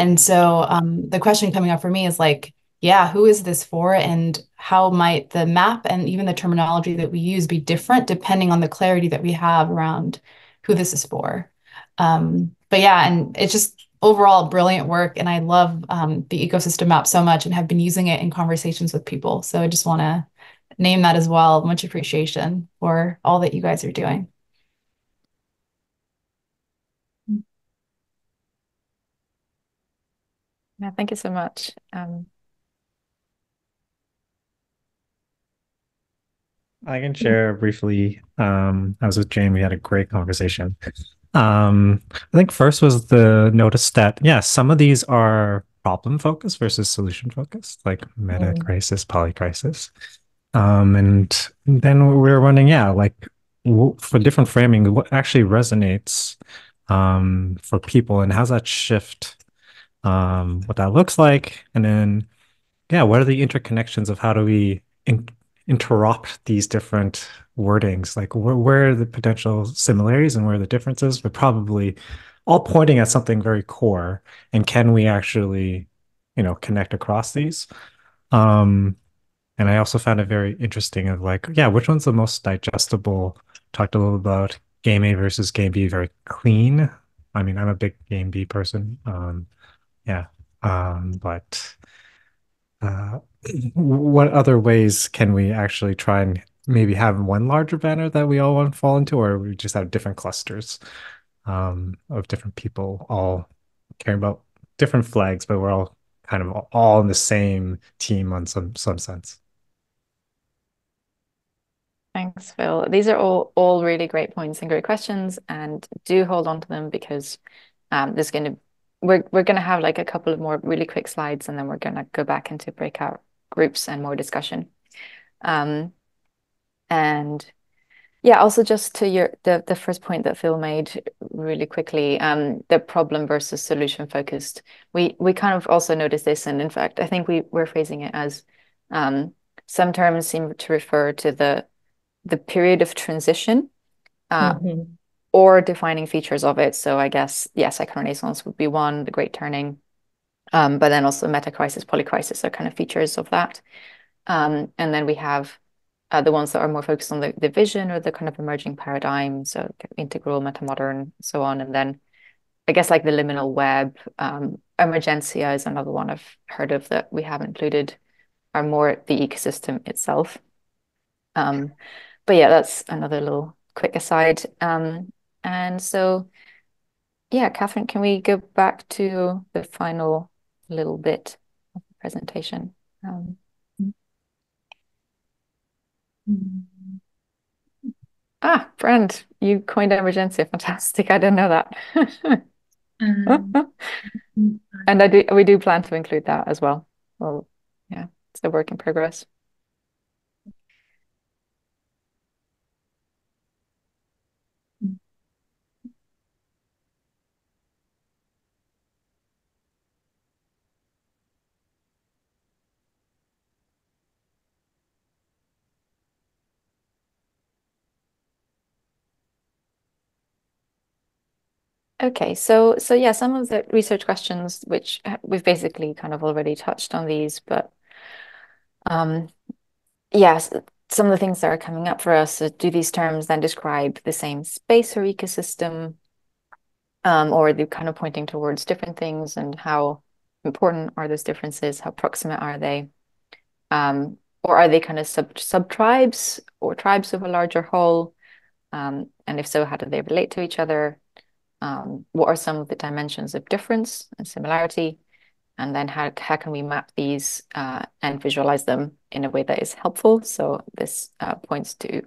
And so um, the question coming up for me is, like, yeah, who is this for, and how might the map and even the terminology that we use be different depending on the clarity that we have around who this is for? Um, but yeah, and it's just overall brilliant work. And I love um, the ecosystem map so much and have been using it in conversations with people. So I just want to name that as well. Much appreciation for all that you guys are doing. Yeah, thank you so much. Um, I can share briefly. Um, I was with Jane. We had a great conversation. Um, I think first was the notice that, yeah, some of these are problem focused versus solution focused, like metacrisis, polycrisis. Um, and then we were wondering, yeah, like for different framing, what actually resonates um, for people, and how's that shift? Um, what that looks like, and then, yeah, what are the interconnections of how do we in interrupt these different wordings? Like, wh where are the potential similarities and where are the differences? But probably all pointing at something very core. And can we actually, you know, connect across these? Um, and I also found it very interesting of, like, yeah, which one's the most digestible? Talked a little about Game A versus Game B, very clean. I mean, I'm a big Game B person. Um, Yeah, um, but uh, what other ways can we actually try and maybe have one larger banner that we all want to fall into, or we just have different clusters um, of different people all caring about different flags, but we're all kind of all in the same team on some some sense. Thanks, Phil. These are all all really great points and great questions, and do hold on to them, because um, there's going to be We're, we're going to have like a couple of more really quick slides, and then we're going to go back into breakout groups and more discussion. Um, and yeah, also just to your the, the first point that Phil made really quickly, um, the problem versus solution focused. We we kind of also noticed this, and in fact, I think we were phrasing it as um, some terms seem to refer to the, the period of transition, uh, mm-hmm. or defining features of it. So I guess, yes, Second Renaissance would be one, the Great Turning, um, but then also metacrisis, polycrisis are kind of features of that. Um, and then we have uh, the ones that are more focused on the, the vision or the kind of emerging paradigm, so integral, metamodern, so on. And then I guess like the liminal web, um, emergentia is another one I've heard of that we have included, are more the ecosystem itself. Um, but yeah, that's another little quick aside. Um, And so, yeah, Catherine, can we go back to the final little bit of the presentation? Um, ah, Brand, you coined emergentia. Fantastic. I didn't know that. um, and I do, we do plan to include that as well. Well, yeah, it's a work in progress. Okay, so so yeah, some of the research questions, which we've basically kind of already touched on these, but um, yes, some of the things that are coming up for us are, do these terms then describe the same space or ecosystem, um, or are they kind of pointing towards different things, and how important are those differences? How proximate are they? Um, or are they kind of sub sub-tribes or tribes of a larger whole? Um, and if so, how do they relate to each other? Um, what are some of the dimensions of difference and similarity, and then how, how can we map these uh, and visualize them in a way that is helpful? So this uh, points to,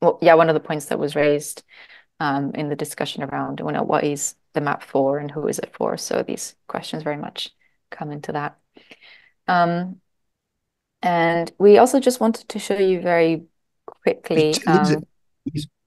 well, yeah, one of the points that was raised um, in the discussion around, you know, what is the map for and who is it for? So these questions very much come into that. Um, and we also just wanted to show you very quickly. Um,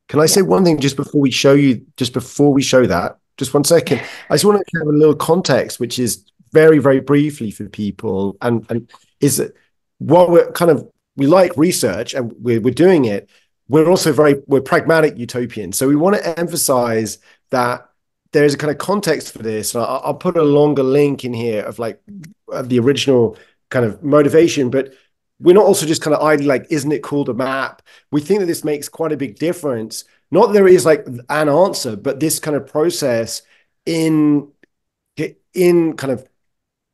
Can I say one thing just before we show you, just before we show that, just one second. I just want to have a little context, which is very, very briefly for people. And, and is that while we're kind of, we like research and we're, we're doing it, we're also very, we're pragmatic utopians. So we want to emphasize that there is a kind of context for this. And I'll, I'll put a longer link in here of like of the original kind of motivation, but we're not also just kind of idly like, isn't it called a map? We think that this makes quite a big difference. Not that there is like an answer, but this kind of process in, in kind of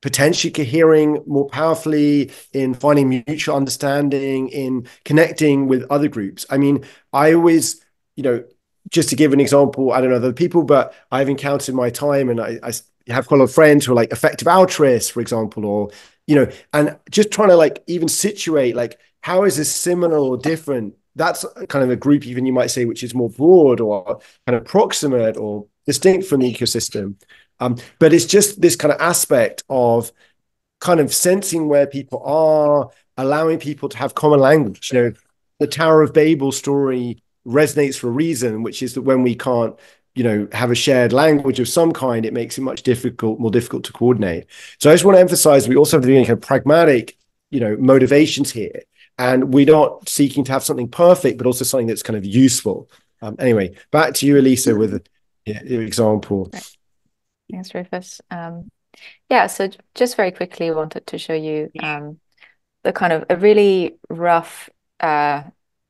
potentially cohering more powerfully, in finding mutual understanding, in connecting with other groups. I mean, I always, you know, just to give an example, I don't know other people, but I've encountered my time and I, I have quite a lot of friends who are like effective altruists, for example, or, you know, and just trying to like even situate, like, how is this similar or different? That's kind of a group even you might say, which is more broad or kind of proximate or distinct from the ecosystem. Um, but it's just this kind of aspect of kind of sensing where people are, allowing people to have common language. You know, the Tower of Babel story resonates for a reason, which is that when we can't, you know, have a shared language of some kind, it makes it much difficult, more difficult to coordinate. So I just want to emphasize, we also have to be kind of pragmatic, you know, motivations here. And we're not seeking to have something perfect, but also something that's kind of useful. Um, anyway, back to you, Elisa, with yeah, your example. Right. Thanks, Rufus. Um, yeah, so just very quickly, I wanted to show you um, the kind of a really rough uh,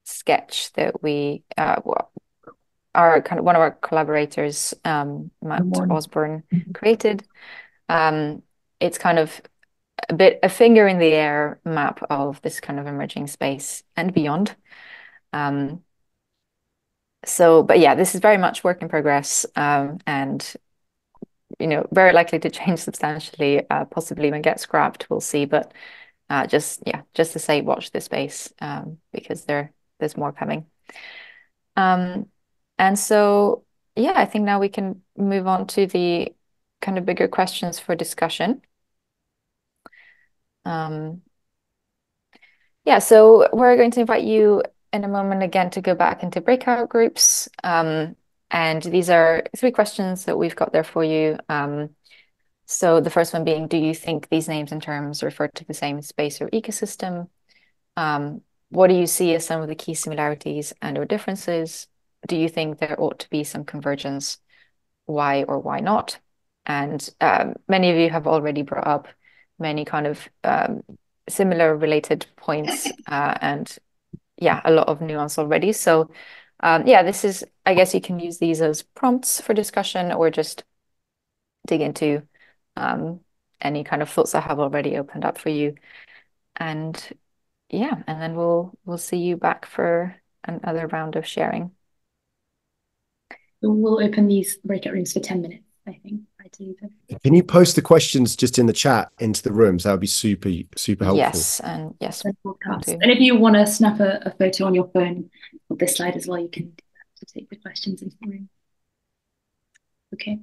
sketch that we, uh, well, Our kind of one of our collaborators, um, Matt Osborne, created. Um, it's kind of a bit a finger in the air map of this kind of emerging space and beyond. Um, so, but yeah, this is very much work in progress, um, and you know, very likely to change substantially. Uh, possibly even get scrapped. We'll see. But uh, just yeah, just to say, watch this space um, because there there's more coming. Um, And so, yeah, I think now we can move on to the kind of bigger questions for discussion. Um, yeah, so we're going to invite you in a moment again to go back into breakout groups. Um, and these are three questions that we've got there for you. Um, so the first one being, do you think these names and terms refer to the same space or ecosystem? Um, what do you see as some of the key similarities and or differences? Do you think there ought to be some convergence? Why or why not? And um, many of you have already brought up many kind of um, similar related points uh, and yeah, a lot of nuance already. So um, yeah, this is, I guess you can use these as prompts for discussion or just dig into um, any kind of thoughts I have already opened up for you. And yeah, and then we'll, we'll see you back for another round of sharing. We'll open these breakout rooms for ten minutes, I think. Can you post the questions just in the chat into the rooms? That would be super, super helpful. Yes, and yes. And if you want to snap a, a photo on your phone with this slide as well, you can do that to take the questions into the room. Okay.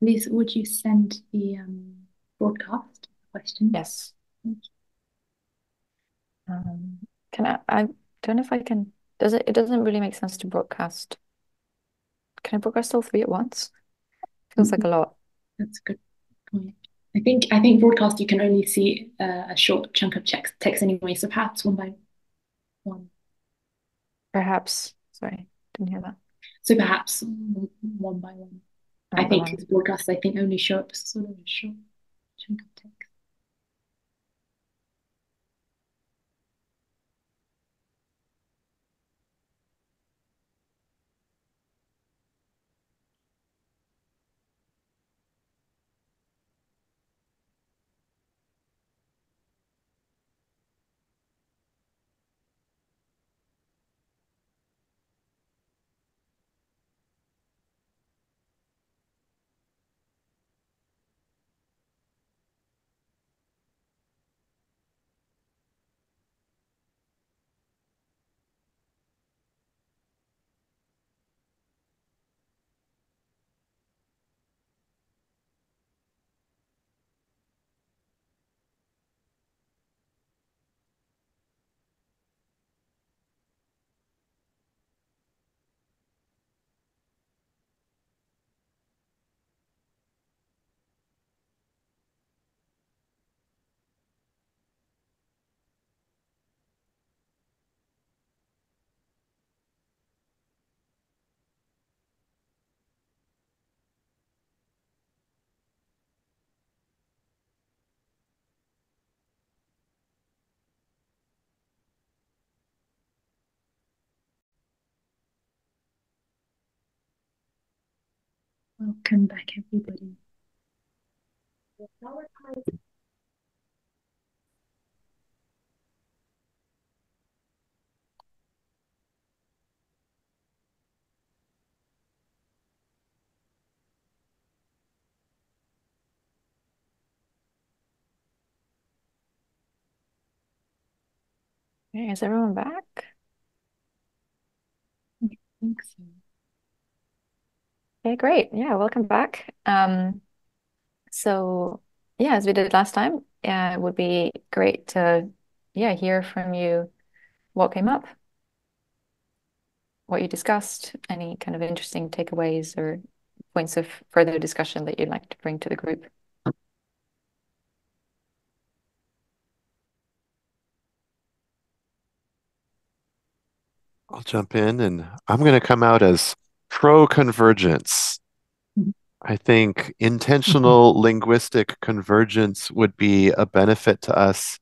Lisa, would you send the um, broadcast question? Yes. Um, can I, I don't know if I can, does it, it doesn't really make sense to broadcast. Can I broadcast all three at once? Feels mm-hmm. like a lot. That's a good point. I think, I think broadcast, you can only see uh, a short chunk of text, text anyway, so perhaps one by one. Perhaps, sorry, didn't hear that. So perhaps one by one. I think because broadcasts, I think, only show up sort of a short chunk of text. Welcome back, everybody. Is everyone back? I think so. Okay, great. Yeah, welcome back. Um, so yeah, as we did last time, uh, it would be great to yeah hear from you what came up, what you discussed, any kind of interesting takeaways or points of further discussion that you'd like to bring to the group. I'll jump in, and I'm going to come out as pro-convergence. I think intentional mm-hmm. linguistic convergence would be a benefit to us,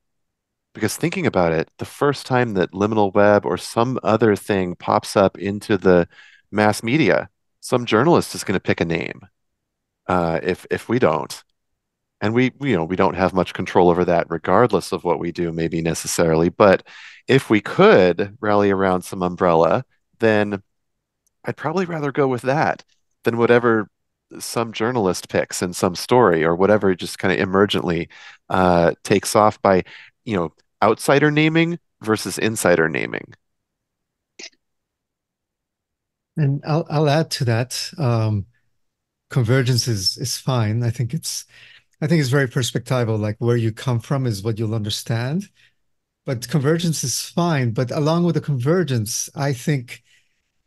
because thinking about it, the first time that liminal web or some other thing pops up into the mass media, some journalist is going to pick a name uh, if if we don't. And we, you know, we don't have much control over that regardless of what we do, maybe necessarily. But if we could rally around some umbrella, then I'd probably rather go with that than whatever some journalist picks in some story or whatever just kind of emergently uh, takes off by, you know, outsider naming versus insider naming. And I'll, I'll add to that. Um, convergence is, is fine. I think it's, I think it's very perspectival, like where you come from is what you'll understand, but convergence is fine. But along with the convergence, I think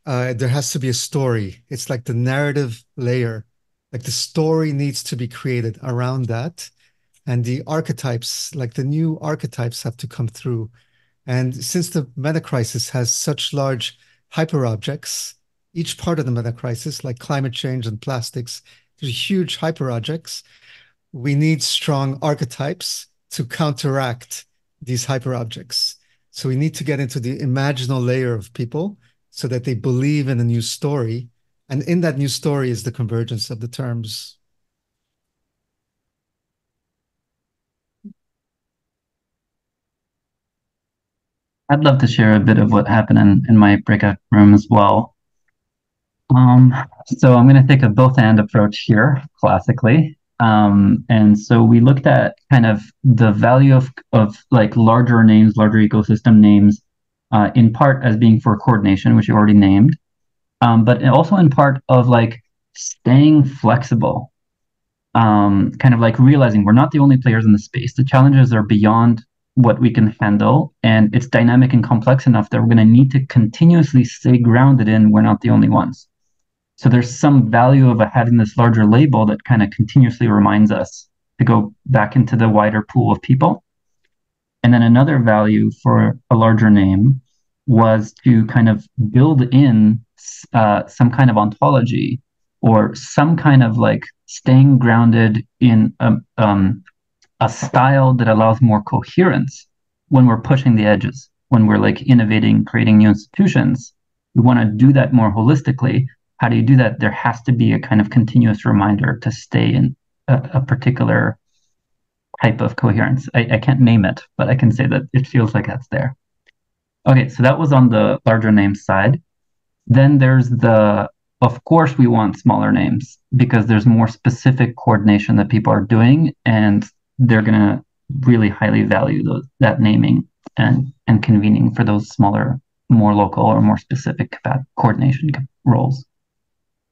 Uh, there has to be a story. It's like the narrative layer, like the story needs to be created around that. And the archetypes, like the new archetypes have to come through. And since the metacrisis has such large hyperobjects, each part of the metacrisis, like climate change and plastics, there's huge hyperobjects. We need strong archetypes to counteract these hyperobjects. So we need to get into the imaginal layer of people so that they believe in a new story. And in that new story is the convergence of the terms. I'd love to share a bit of what happened in, in my breakout room as well. Um, so I'm going to take a both-and approach here, classically. Um, and so we looked at kind of the value of, of like larger names, larger ecosystem names, Uh, in part as being for coordination, which you already named, um, but also in part of like staying flexible. um, kind of like realizing we're not the only players in the space. The challenges are beyond what we can handle, and it's dynamic and complex enough that we're going to need to continuously stay grounded in we're not the only ones. So there's some value of having this larger label that kind of continuously reminds us to go back into the wider pool of people. And then another value for a larger name was to kind of build in uh, some kind of ontology or some kind of like staying grounded in a, um, a style that allows more coherence when we're pushing the edges, when we're like innovating, creating new institutions. We want to do that more holistically. How do you do that? There has to be a kind of continuous reminder to stay in a, a particular type of coherence. I, I can't name it, but I can say that it feels like that's there. Okay, so that was on the larger name side. Then there's the, of course, we want smaller names because there's more specific coordination that people are doing, and they're going to really highly value those, that naming and, and convening for those smaller, more local or more specific coordination roles.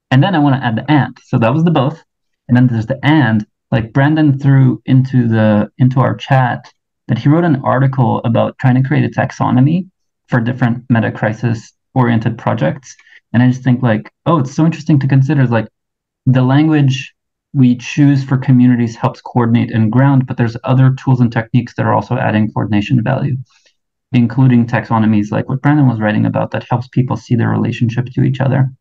And then I want to add the and. So that was the both. And then there's the and. Like Brandon threw into, the, into our chat that he wrote an article about trying to create a taxonomy for different metacrisis oriented projects. And I just think like, oh, it's so interesting to consider is like the language we choose for communities helps coordinate and ground, but there's other tools and techniques that are also adding coordination value, including taxonomies like what Brandon was writing about that helps people see their relationship to each other.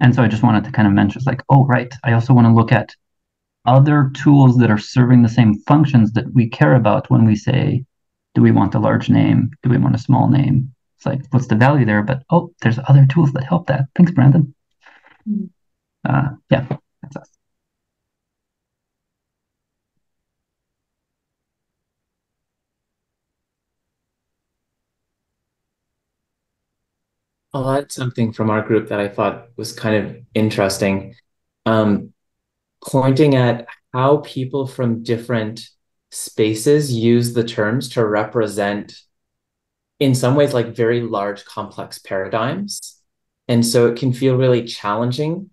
And so I just wanted to kind of mention it's like, oh, right. I also want to look at other tools that are serving the same functions that we care about when we say, do we want a large name? Do we want a small name? It's like, what's the value there? But, oh, there's other tools that help that. Thanks, Brandon. Uh, yeah, that's us. I'll add something from our group that I thought was kind of interesting. Um, pointing at how people from different spaces use the terms to represent, in some ways, like very large, complex paradigms. And so it can feel really challenging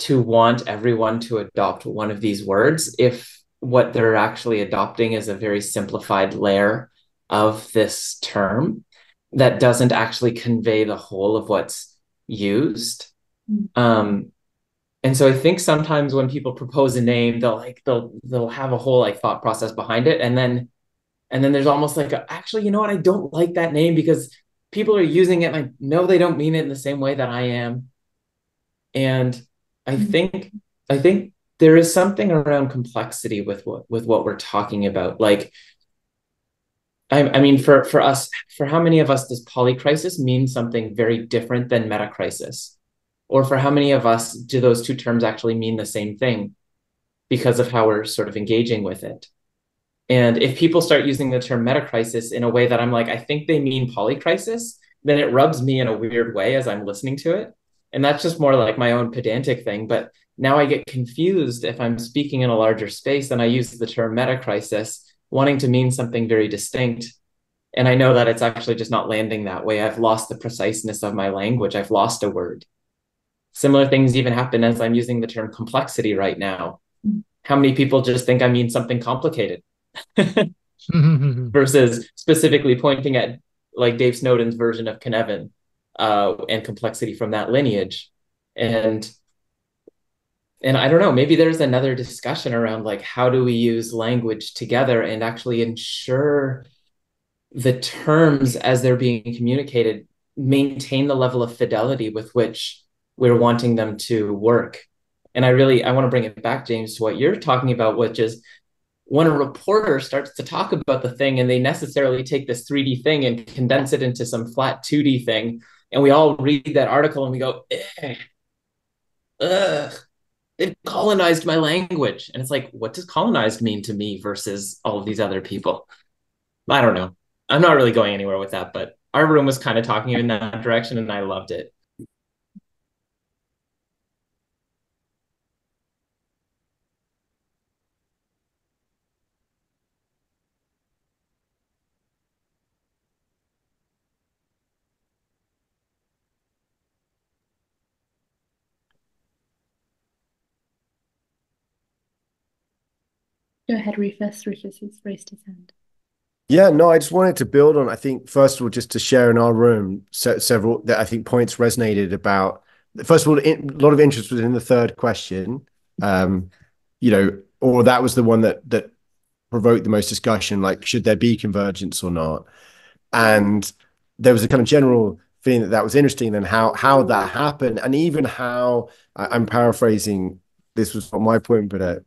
to want everyone to adopt one of these words if what they're actually adopting is a very simplified layer of this term that doesn't actually convey the whole of what's used. Um, And so I think sometimes when people propose a name, they'll like they'll they'll have a whole like thought process behind it, and then and then there's almost like a, actually, you know what, I don't like that name because people are using it, and I know they don't mean it in the same way that I am. And I think I think there is something around complexity with what with what we're talking about. Like, I, I mean, for for us, for how many of us does polycrisis mean something very different than metacrisis? Or for how many of us do those two terms actually mean the same thing because of how we're sort of engaging with it? And if people start using the term metacrisis in a way that I'm like, I think they mean polycrisis, then it rubs me in a weird way as I'm listening to it. And that's just more like my own pedantic thing. But now I get confused if I'm speaking in a larger space and I use the term metacrisis, wanting to mean something very distinct. And I know that it's actually just not landing that way. I've lost the preciseness of my language. I've lost a word. Similar things even happen as I'm using the term complexity right now. How many people just think I mean something complicated versus specifically pointing at like Dave Snowden's version of Kenevan uh, and complexity from that lineage. And, and I don't know, maybe there's another discussion around like, how do we use language together and actually ensure the terms as they're being communicated maintain the level of fidelity with which we're wanting them to work. And I really, I want to bring it back, James, to what you're talking about, which is when a reporter starts to talk about the thing and they necessarily take this three D thing and condense it into some flat two D thing. And we all read that article and we go, ugh, ugh, they've colonized my language. And it's like, what does colonized mean to me versus all of these other people? I don't know. I'm not really going anywhere with that, but our room was kind of talking in that direction and I loved it. Go ahead, Rufus. Rufus has raised his hand. Yeah, no, I just wanted to build on, I think, first of all, just to share in our room se several that I think points resonated about. First of all, in, a lot of interest was in the third question, um, you know, or that was the one that that provoked the most discussion, like, should there be convergence or not? And there was a kind of general feeling that that was interesting and how, how that happened. And even how, I, I'm paraphrasing, this was not my point, but uh,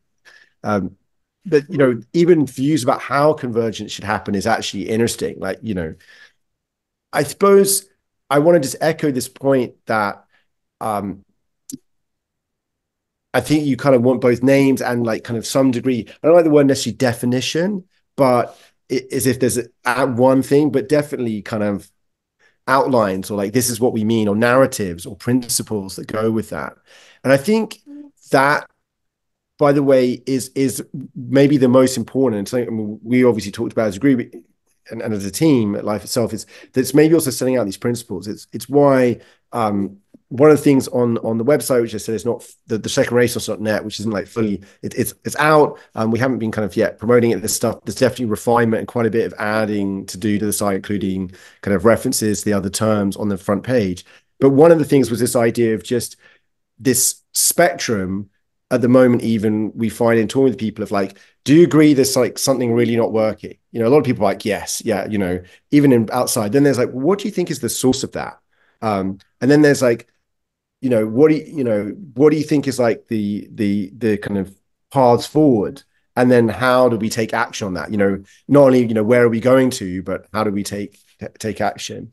um, but, you know, even views about how convergence should happen is actually interesting. Like, you know, I suppose I want to just echo this point that um, I think you kind of want both names and like kind of some degree. I don't like the word necessarily definition, but it is if there's a, at one thing, but definitely kind of outlines or like this is what we mean or narratives or principles that go with that. And I think that, by the way, is is maybe the most important. And something I mean, we obviously talked about as a group and, and as a team at Life Itself is that's maybe also setting out these principles. It's it's why um, one of the things on on the website, which I said is not the, the second renaissance dot net, which isn't like fully it, it's it's out. Um, we haven't been kind of yet promoting it. This stuff there's definitely refinement and quite a bit of adding to do to the site, including kind of references to the other terms on the front page. But one of the things was this idea of just this spectrum. At the moment, even we find in talking with people of like, do you agree there's like something really not working? You know, a lot of people are like, yes, yeah, you know, even in outside. Then there's like, what do you think is the source of that? Um, and then there's like, you know, what do you, you know, what do you think is like the the the kind of paths forward? And then how do we take action on that? You know, not only you know where are we going to, but how do we take take action?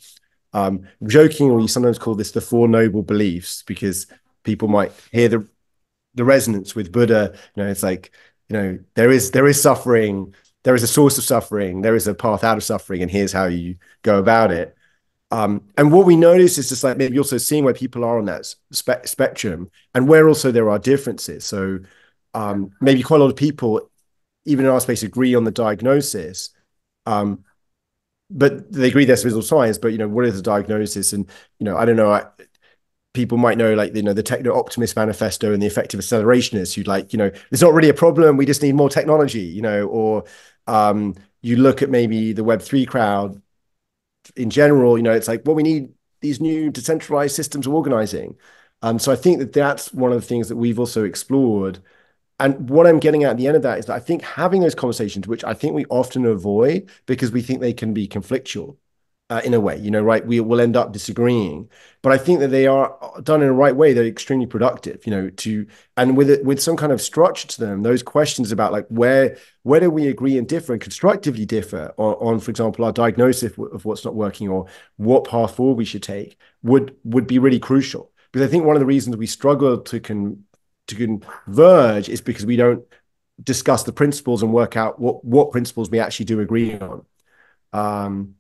Um, jokingly, we sometimes call this the four noble beliefs because people might hear the the resonance with Buddha, you know, it's like, you know, there is there is suffering, there is a source of suffering, there is a path out of suffering, and here's how you go about it. Um, and what we notice is just like maybe also seeing where people are on that spe spectrum and where also there are differences. So um, maybe quite a lot of people, even in our space, agree on the diagnosis, um, but they agree there's physical science, but, you know, what is the diagnosis? And, you know, I don't know, I, people might know, like, you know, the techno-optimist manifesto and the effective accelerationists who like, you know, it's not really a problem. We just need more technology, you know, or um, you look at maybe the web three crowd in general, you know, it's like, well, we need these new decentralized systems of organizing. Um, so I think that that's one of the things that we've also explored. And what I'm getting at at the end of that is that I think having those conversations, which I think we often avoid because we think they can be conflictual. Uh, in a way, you know, right, we will end up disagreeing, but I think that they are done in the right way. They're extremely productive, you know, to, and with it, with some kind of structure to them, those questions about like, where, where do we agree and differ and constructively differ on, on for example, our diagnosis of, of what's not working or what path forward we should take would, would be really crucial. Because I think one of the reasons we struggle to con, to converge is because we don't discuss the principles and work out what, what principles we actually do agree on. Um,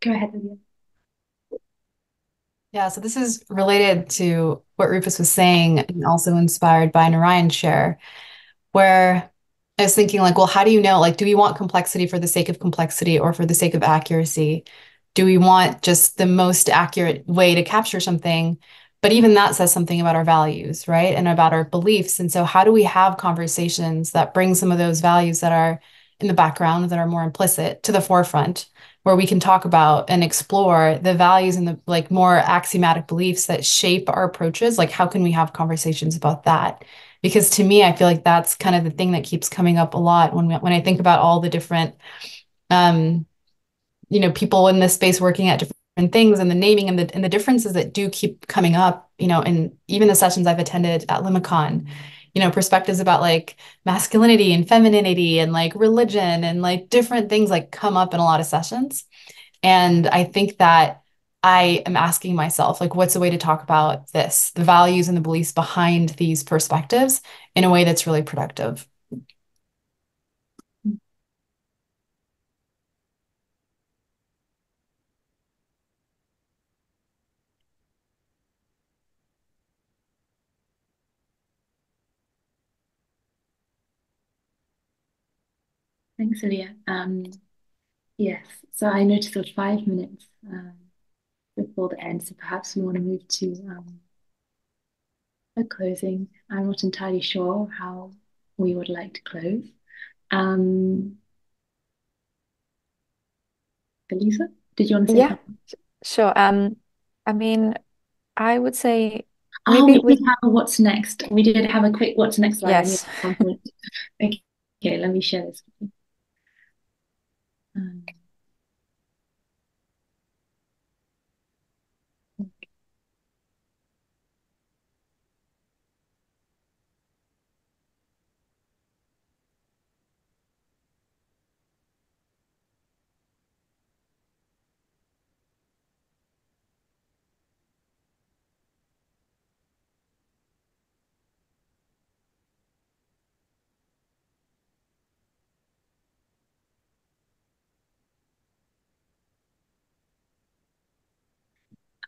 Go ahead, Lydia. Yeah, so this is related to what Rufus was saying and also inspired by Narayan's share, where I was thinking like, well, how do you know, like, do we want complexity for the sake of complexity or for the sake of accuracy? Do we want just the most accurate way to capture something? But even that says something about our values, right? And about our beliefs. And so how do we have conversations that bring some of those values that are in the background, that are more implicit, to the forefront, where we can talk about and explore the values and the like more axiomatic beliefs that shape our approaches? Like, how can we have conversations about that? Because to me, I feel like that's kind of the thing that keeps coming up a lot when we, when I think about all the different, um, you know, people in this space working at different things and the naming and the and the differences that do keep coming up, you know, and even the sessions I've attended at Limicon. You know, perspectives about like masculinity and femininity and like religion and like different things like come up in a lot of sessions. And I think that I am asking myself, like, what's a way to talk about this, the values and the beliefs behind these perspectives in a way that's really productive. Thanks, Ilya. Um, yes, so I noticed there's five minutes um, before the end, so perhaps we want to move to um, a closing. I'm not entirely sure how we would like to close. Um, Elisa, did you want to say yeah, something? Sure. Um, I mean, I would say... Oh, maybe we, we have a what's next. We did have a quick what's next slide. Yes. Okay, okay, let me share this. Um,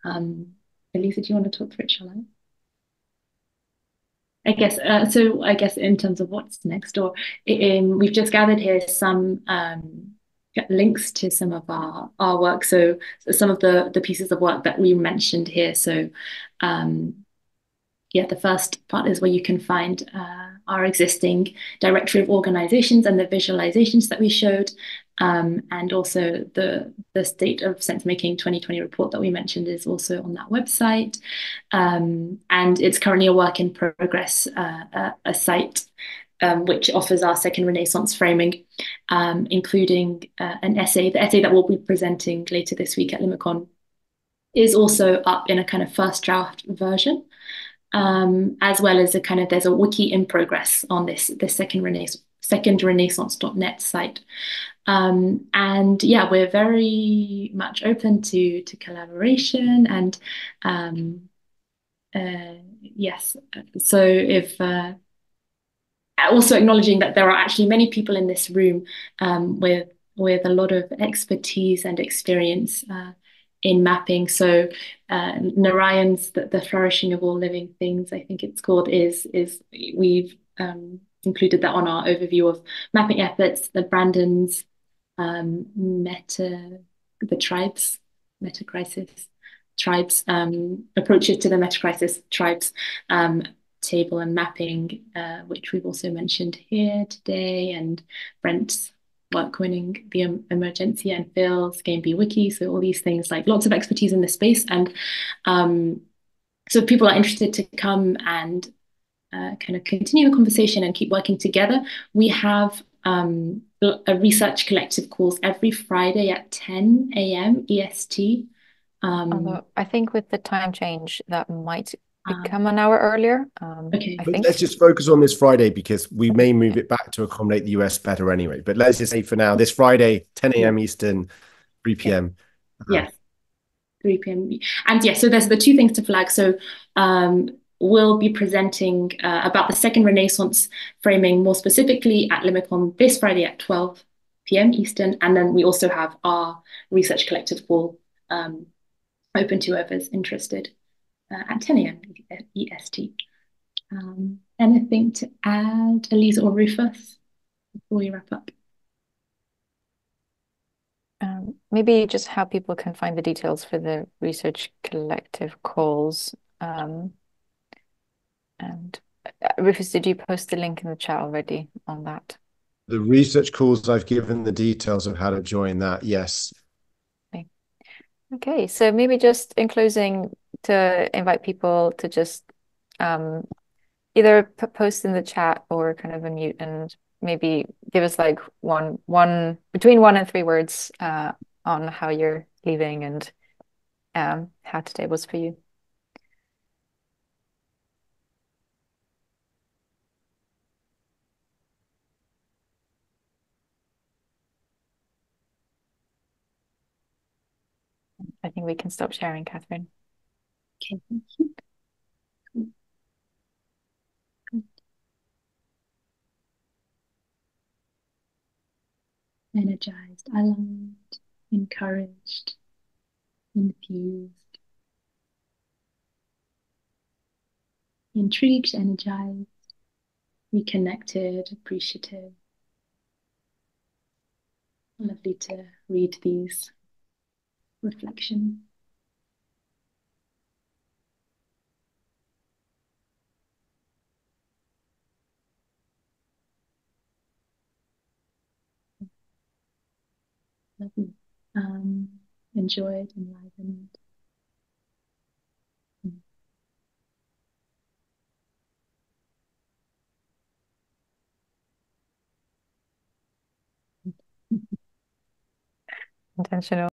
Um, Elisa, do you want to talk through it, shall I? I guess, uh, so I guess in terms of what's next, or in, we've just gathered here some um, links to some of our, our work, so, so some of the, the pieces of work that we mentioned here. So um, yeah, the first part is where you can find uh, our existing directory of organizations and the visualizations that we showed. Um, and also the, the State of Sense-Making twenty twenty report that we mentioned is also on that website. Um, and it's currently a work in progress, uh, a, a site um, which offers our Second Renaissance framing, um, including uh, an essay. The essay that we'll be presenting later this week at Limicon is also up in a kind of first draft version, um, as well as a kind of, there's a wiki in progress on this, this Second Renaissance, second renaissance dot net site. Um, and yeah, we're very much open to to collaboration and um, uh, yes. So if uh, also acknowledging that there are actually many people in this room um, with with a lot of expertise and experience uh, in mapping. So uh, Narayan's the, the flourishing of all living things, I think it's called, is is we've um, included that on our overview of mapping efforts. The Brandon's um, meta, the tribes, metacrisis, tribes, um, approaches to the metacrisis tribes um, table and mapping, uh, which we've also mentioned here today, and Brent's work winning the um, emergentia and Phil's Game B wiki. So all these things, like lots of expertise in this space. And um, so if people are interested to come and Uh, kind of continue the conversation and keep working together. We have um, a research collective calls every Friday at ten A M E S T. Um, Although I think with the time change, that might become um, an hour earlier. Um, okay. I think. Let's just focus on this Friday because we may move it back to accommodate the U S better anyway. But let's just say for now, this Friday, ten A M Eastern, three P M Yeah. Um, yes, three P M And yeah, so there's the two things to flag. So um, we'll be presenting uh, about the Second Renaissance framing more specifically at Limicon this Friday at twelve P M Eastern. And then we also have our research collective call um, open to whoever's interested uh, at ten A M E S T. Um, anything to add, Elisa or Rufus, before we wrap up? Um, maybe just how people can find the details for the research collective calls. Um, And Rufus, did you post the link in the chat already on that? The research calls, I've given the details of how to join that, yes. Okay, okay. So maybe just in closing, to invite people to just um, either post in the chat or kind of unmute and maybe give us like one, one between one and three words uh, on how you're leaving and um, how today was for you. I think we can stop sharing, Catherine. Okay, thank you. Cool. Good. Energized, aligned, encouraged, infused, intrigued, energized, reconnected, appreciative. Lovely to read these. Reflection. pleasant, um, enjoyed, enlivened. Intentional.